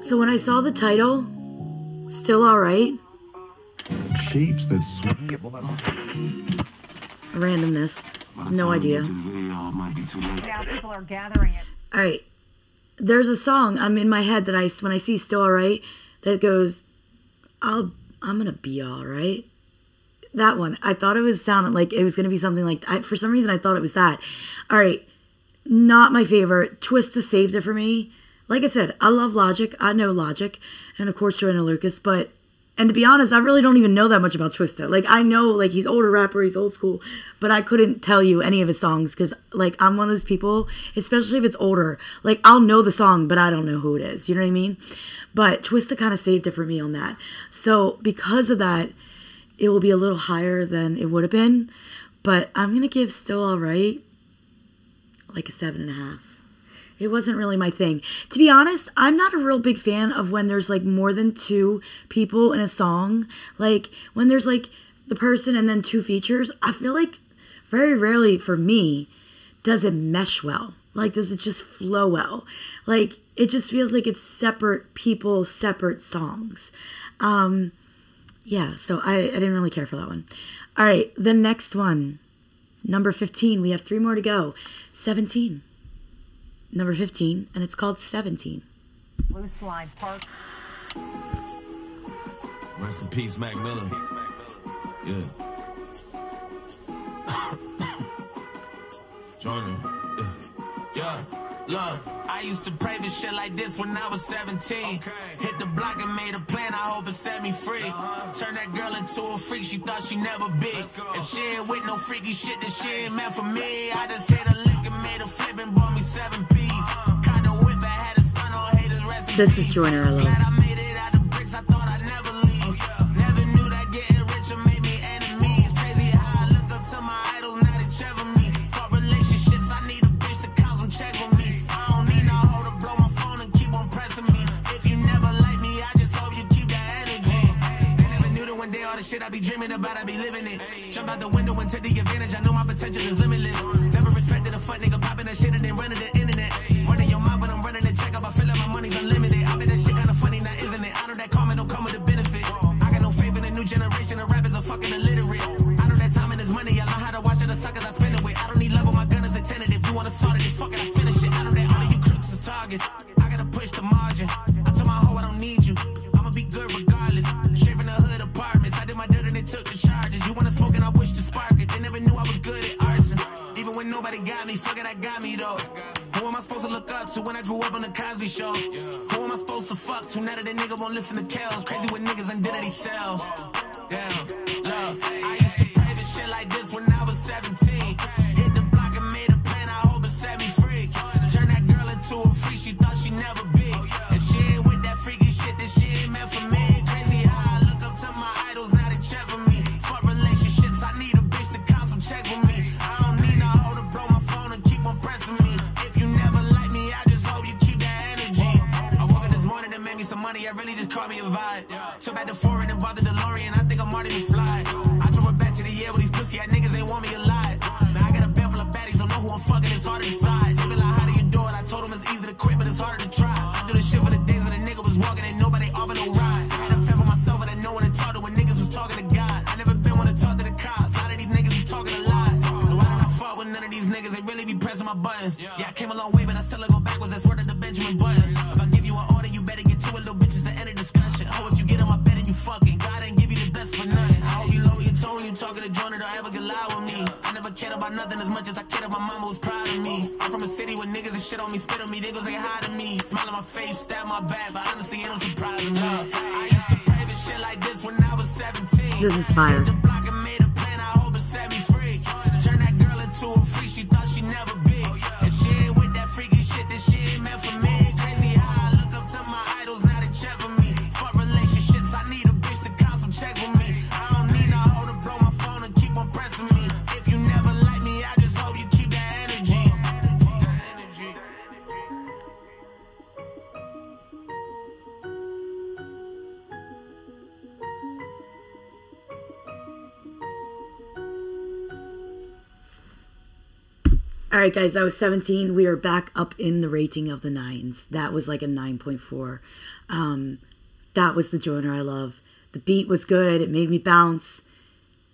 So when I saw the title, still alright. Shapes that swing. Randomness. No idea. Now people are gathering it. Alright. There's a song I'm in my head that I, when I see Still Alright, that goes, I'll I'm gonna be alright. That one. I thought it was sounded like it was gonna be something like I, for some reason I thought it was that. Alright. Not my favorite. Twista saved it for me. Like I said, I love Logic. I know Logic. And of course, Joyner Lucas. But, and to be honest, I really don't even know that much about Twista. Like, I know, like, he's older rapper, he's old school. But I couldn't tell you any of his songs. Because, like, I'm one of those people, especially if it's older. Like, I'll know the song, but I don't know who it is. You know what I mean? But Twista kind of saved it for me on that. So, because of that, it will be a little higher than it would have been. But I'm going to give Still Alright, like, a seven and a half. It wasn't really my thing. To be honest, I'm not a real big fan of when there's like more than two people in a song. Like when there's like the person and then two features, I feel like very rarely for me does it mesh well. Like does it just flow well? Like it just feels like it's separate people, separate songs. Um, yeah, so I, I didn't really care for that one. All right, the next one, number fifteen. We have three more to go. seventeen. Number fifteen, and it's called seventeen. Blue Slide Park. Rest in peace, Mac Miller. Yeah. Joyner. Yeah. Yeah. Look, I used to pray for shit like this when I was seventeen. Okay. Hit the block and made a plan, I hope it set me free. Uh-huh. Turned that girl into a freak, she thought she never big. If she ain't with no freaky shit, then she ain't meant for me. I just hit a lick and made a flip and bought me seven P's. Uh-huh. Kinda whip, I had a stun on haters, rest in peace. This is Joyner, I love. Shit I be dreaming about, I be living it. Jump out the window and take the advantage. I know my potential is limitless. Never respected a fuck nigga popping that shit and then running the internet. Running your mouth when I'm running the check up. I feel like my money's unlimited. I bet that shit kinda funny now, isn't it? I know that comment don't come with a benefit. I got no faith in the new generation. The rappers are fucking illiterate. I know that time and his money. I learn how to watch it, the suckers I spend it with. I don't need love with my gun as a tentative. You wanna start it, then fuck it, I finish it. I know that all of you crooks is targets. T V show. Yeah. Who am I supposed to fuck to now that that nigga won't listen to Kells? Crazy when niggas undid it himself. Damn, love. I used to play this shit like this when I was seventeen. Hit the block and made a plan, I hope it set me free. Turn that girl into a freak, she thought she'd never be. If she ain't with that freaky shit, then she ain't meant for me. Crazy how I look up to my idols, now they check for me. For relationships, I need a bitch to count some checks with me. I really just caught me a vibe. Yeah. Took back the foreign and bought the DeLorean. I think I'm Marty McFly. I throw it back to the air with these pussy ass niggas. They want me alive. Now I got a band full of baddies. Don't know who I'm fucking. It's hard to decide. They be like, how do you do it? I told them it's easy to quit, but it's harder to try. I do this shit for the days when a nigga was walking and nobody offered no ride. I had a fan for myself and I know when to talk to when niggas was talking to God. I never been one to talk to the cops. A lot of these niggas be talking a lot. No, I don't fuck with none of these niggas. They really be pressing my buttons. Yeah, I came a long way, but I still go backwards. That's word of the Benjamin Button. If I give you an order, you better get two little bitches. Fucking God ain't give you the best for nothing. I hope you lower your tone when you talking to Joyner. Don't ever get loud with me. I never cared about nothing as much as I cared about mama was proud of me. I'm from a city where niggas and shit on me, spit on me. They gon' say hi to me, smile on my face, stab my back, but honestly it don't surprise me. I used to play this shit like this when I was seventeen. This is fire. The block and made a plan. I hope it set me free. Turn that girl into a freak. She thought she'd never be. If she ain't with that freaky shit, then she ain't meant for me. Crazy how I look up to my idols, now they check for me. Fuck relationships, I need. Check with me. I don't need a hoe to blow my phone and keep on pressing me. If you never like me, I just hope you keep that energy. All right, guys, that was seventeen. We are back up in the rating of the nines. That was like a nine point four. Um, that was the Joyner I love. The beat was good. It made me bounce.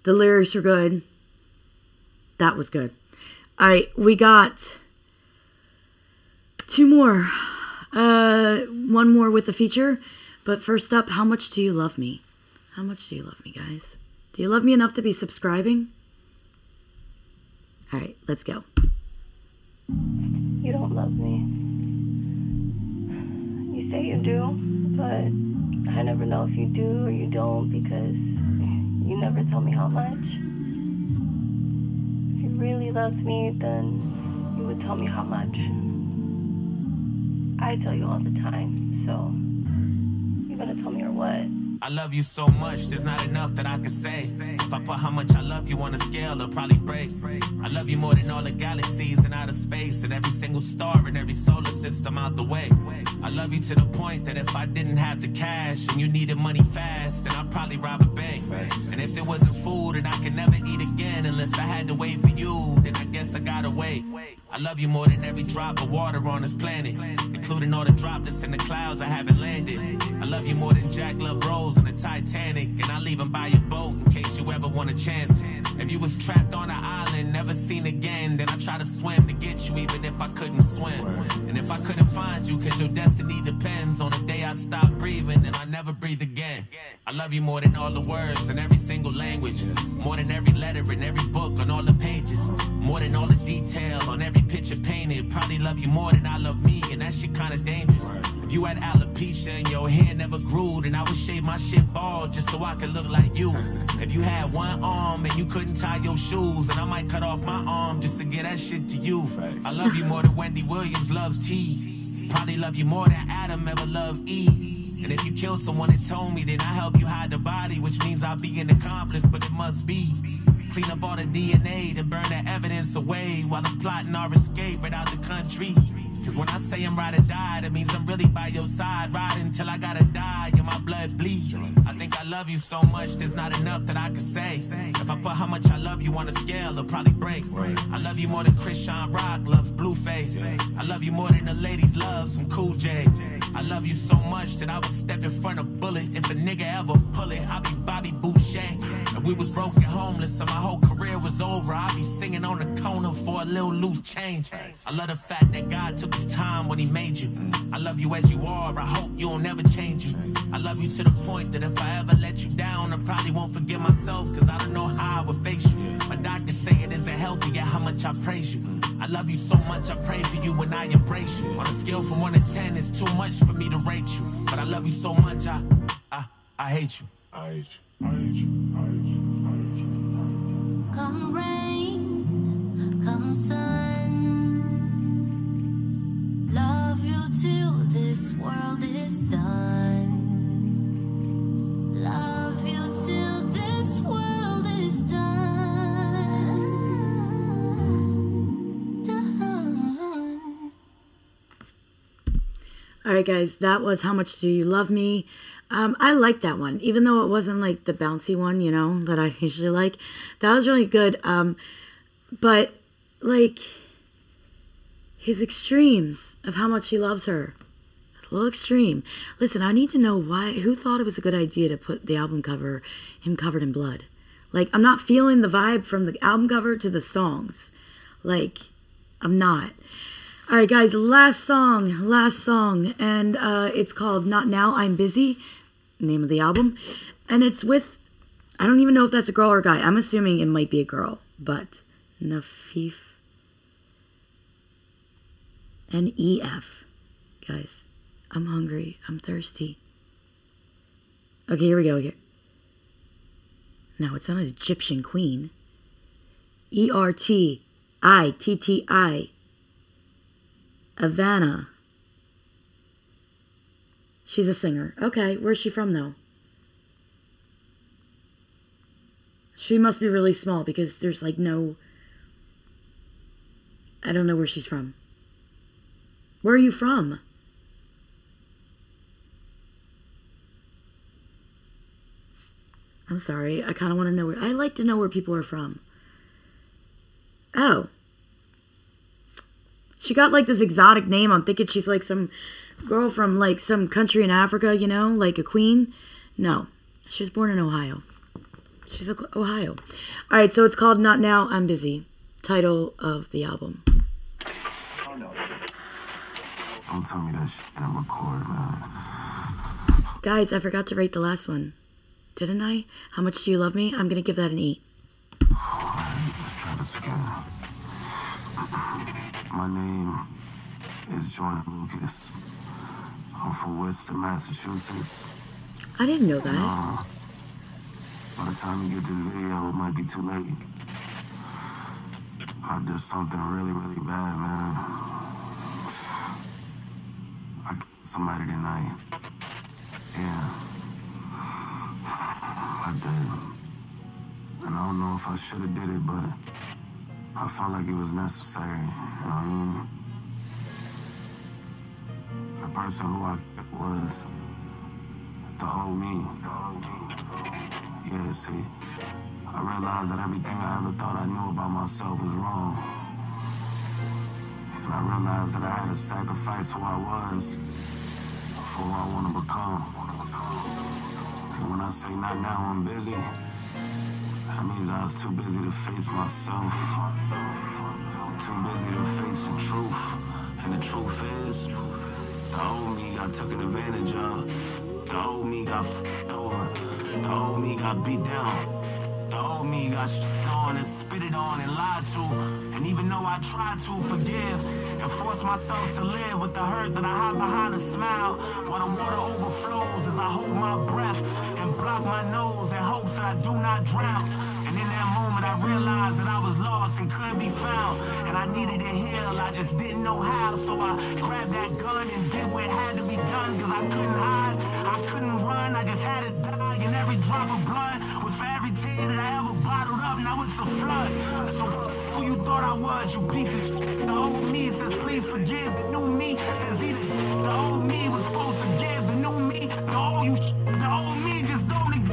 The lyrics were good. That was good. All right, we got two more. Uh, one more with the feature. But first up, how much do you love me? How much do you love me, guys? Do you love me enough to be subscribing? All right, let's go. You don't love me. You say you do, but... I never know if you do or you don't because you never tell me how much. If you really loved me, then you would tell me how much. I tell you all the time, so you're gonna tell me or what? I love you so much, there's not enough that I can say. If I put how much I love you on a scale, it'll probably break. I love you more than all the galaxies and outer space, and every single star and every solar system out the way. I love you to the point that if I didn't have the cash and you needed money fast, then I'd probably rob a bank. And if there wasn't food and I could never eat again unless I had to wait for you, then I guess I gotta wait. I love you more than every drop of water on this planet, including all the droplets in the clouds I haven't landed. I love you more than Jack loved Rose on the Titanic, and I leave him by your boat in case you ever want a chance. If you was trapped on an island, never seen again, then I try to swim to get you even if I couldn't swim. And if I couldn't find you, cause your destiny depends on the day I stop breathing and I never breathe again. I love you more than all the words in every single language, more than every letter in every book on all the pages, more than all the detail on every picture painted. Probably love you more than I love me, and that shit kinda dangerous. If you had alopecia and your hair never grew, then I would shave my shit bald just so I could look like you. If you had one arm and you couldn't tie your shoes, then I might cut off my arm just to get that shit to you. I love you more than Wendy Williams loves tea. Probably love you more than Adam ever loved Eve. And if you kill someone and told me, then I help you hide the body, which means I'll be an accomplice, but it must be. Clean up all the D N A, then burn the evidence away while I'm plotting our escape right out the country. Cause when I say I'm ride or die, that means I'm really by your side, riding till I gotta die and my blood bleed. I think I love you so much, there's not enough that I can say. If I put how much I love you on a scale, it'll probably break. I love you more than Chris Rock loves Blueface. I love you more than the ladies love some Cool J. I love you so much that I would step in front of bullet. If a nigga ever pull it, I'll be Bobby Boucher. If we was broke and homeless and my whole career was over, I'll be singing on the corner for a little loose change. I love the fact that God took his time when he made you. I love you as you are. I hope you'll never change you. I love you to the point that if I ever let you down, I probably won't forgive myself, because I don't know how I would face you. My doctor say it isn't healthy, yet how much I praise you. I love you so much, I pray for you when I embrace you. On a scale from one to ten, it's too much for me to rate you. But I love you so much, I, I, I hate you. I hate you, I hate you, I hate you, I hate you. Come rain, come sun. Love you till this world is done. Love you till this world is done. Done. All right, guys, that was How Much Do You Love Me? Um, I liked that one, even though it wasn't like the bouncy one, you know, that I usually like. That was really good. Um, but like his extremes of how much he loves her, it's a little extreme. Listen, I need to know why, who thought it was a good idea to put the album cover, him covered in blood. Like, I'm not feeling the vibe from the album cover to the songs. Like, I'm not. All right, guys, last song, last song. And uh, it's called Not Now I'm Busy. Name of the album, and it's with, I don't even know if that's a girl or a guy. I'm assuming it might be a girl, but Nafif, N E F. Guys, I'm hungry, I'm thirsty. Okay, here we go. Here, now it's not an Egyptian queen. E R T I T T I, Havana. She's a singer. Okay, where's she from, though? She must be really small because there's, like, no... I don't know where she's from. Where are you from? I'm sorry. I kind of want to know where... I like to know where people are from. Oh. She got, like, this exotic name. I'm thinking she's, like, some... girl from like some country in Africa, you know, like a queen. No, she was born in Ohio. She's Ohio. All right, so it's called Not Now I'm Busy, title of the album. Oh, no. Don't tell me that shit and I'm recording, man. Guys, I forgot to rate the last one, didn't I? How Much Do You Love Me? I'm gonna give that an eight. All right, let's try this again. My name is Joyner Lucas. I'm from Worcester, Massachusetts. I didn't know that. And, uh, by the time you get this video, it might be too late. I did something really, really bad, man. I killed somebody tonight. Yeah. I did. And I don't know if I should have did it, but I felt like it was necessary. You know what I mean? The person who I was, the old me. Yeah, see, I realized that everything I ever thought I knew about myself was wrong. And I realized that I had to sacrifice who I was for who I want to become. And when I say not now I'm busy, that means I was too busy to face myself, too busy to face the truth. And the truth is, the old me got taken advantage of. The old me got f***ed over. The old me got beat down. The old me got shit on and spit it on and lied to. And even though I tried to forgive and force myself to live with the hurt that I hide behind a smile, while the water overflows as I hold my breath and block my nose in hopes that I do not drown. And in that moment I realized that I was lost and couldn't be found, and I needed to heal, I just didn't know how. So I grabbed that gun and did what had to be done, cause I couldn't hide, I couldn't run, I just had to die. And every drop of blood was for every tear that I ever bottled up, now it's a flood. So who you thought I was, you piece of shit. The old me says please forgive, the new me says either. The old me was supposed to give, the new me, the old you shit. The old me just don't exist.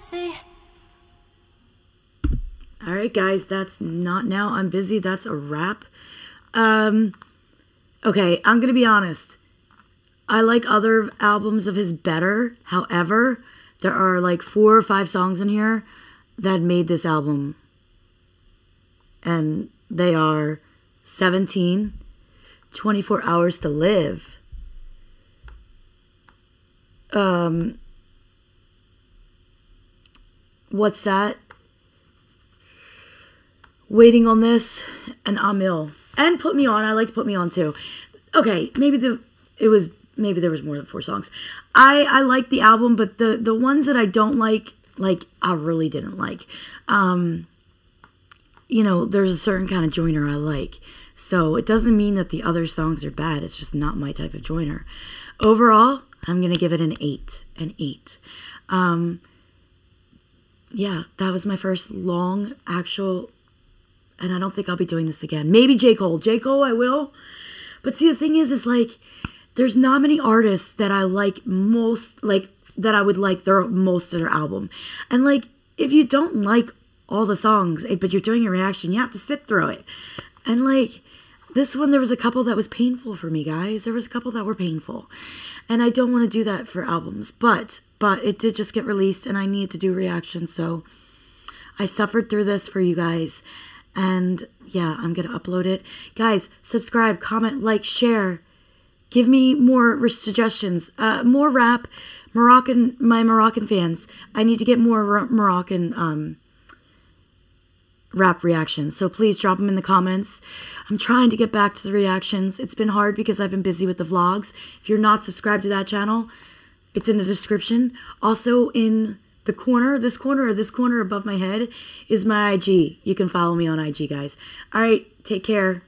busy. All right, guys, that's Not Now I'm Busy. That's a wrap. Um, okay, I'm going to be honest. I like other albums of his better. However, there are like four or five songs in here that made this album. And they are seventeen, twenty-four Hours to Live, um, What's That, Waiting on This, and I'm Ill. And Put Me On. I like to Put Me On too. Okay, maybe the it was maybe there was more than four songs. I, I like the album, but the, the ones that I don't like, like I really didn't like. Um, you know, there's a certain kind of Joyner I like. So it doesn't mean that the other songs are bad. It's just not my type of Joyner. Overall, I'm going to give it an eight. An eight. Um, yeah, that was my first long actual... And I don't think I'll be doing this again. Maybe J. Cole. J. Cole, I will. But see, the thing is, is like, there's not many artists that I like most, like, that I would like their most of their album. And, like, if you don't like all the songs, but you're doing a reaction, you have to sit through it. And, like, this one, there was a couple that was painful for me, guys. There was a couple that were painful. And I don't want to do that for albums. But, but it did just get released, and I needed to do reactions. So I suffered through this for you guys. And, yeah, I'm going to upload it. Guys, subscribe, comment, like, share. Give me more suggestions. Uh, more rap. Moroccan, my Moroccan fans. I need to get more Moroccan um, rap reactions. So please drop them in the comments. I'm trying to get back to the reactions. It's been hard because I've been busy with the vlogs. If you're not subscribed to that channel, it's in the description. Also in... The corner, this corner, or this corner above my head is my I G. You can follow me on I G, guys. All right, take care.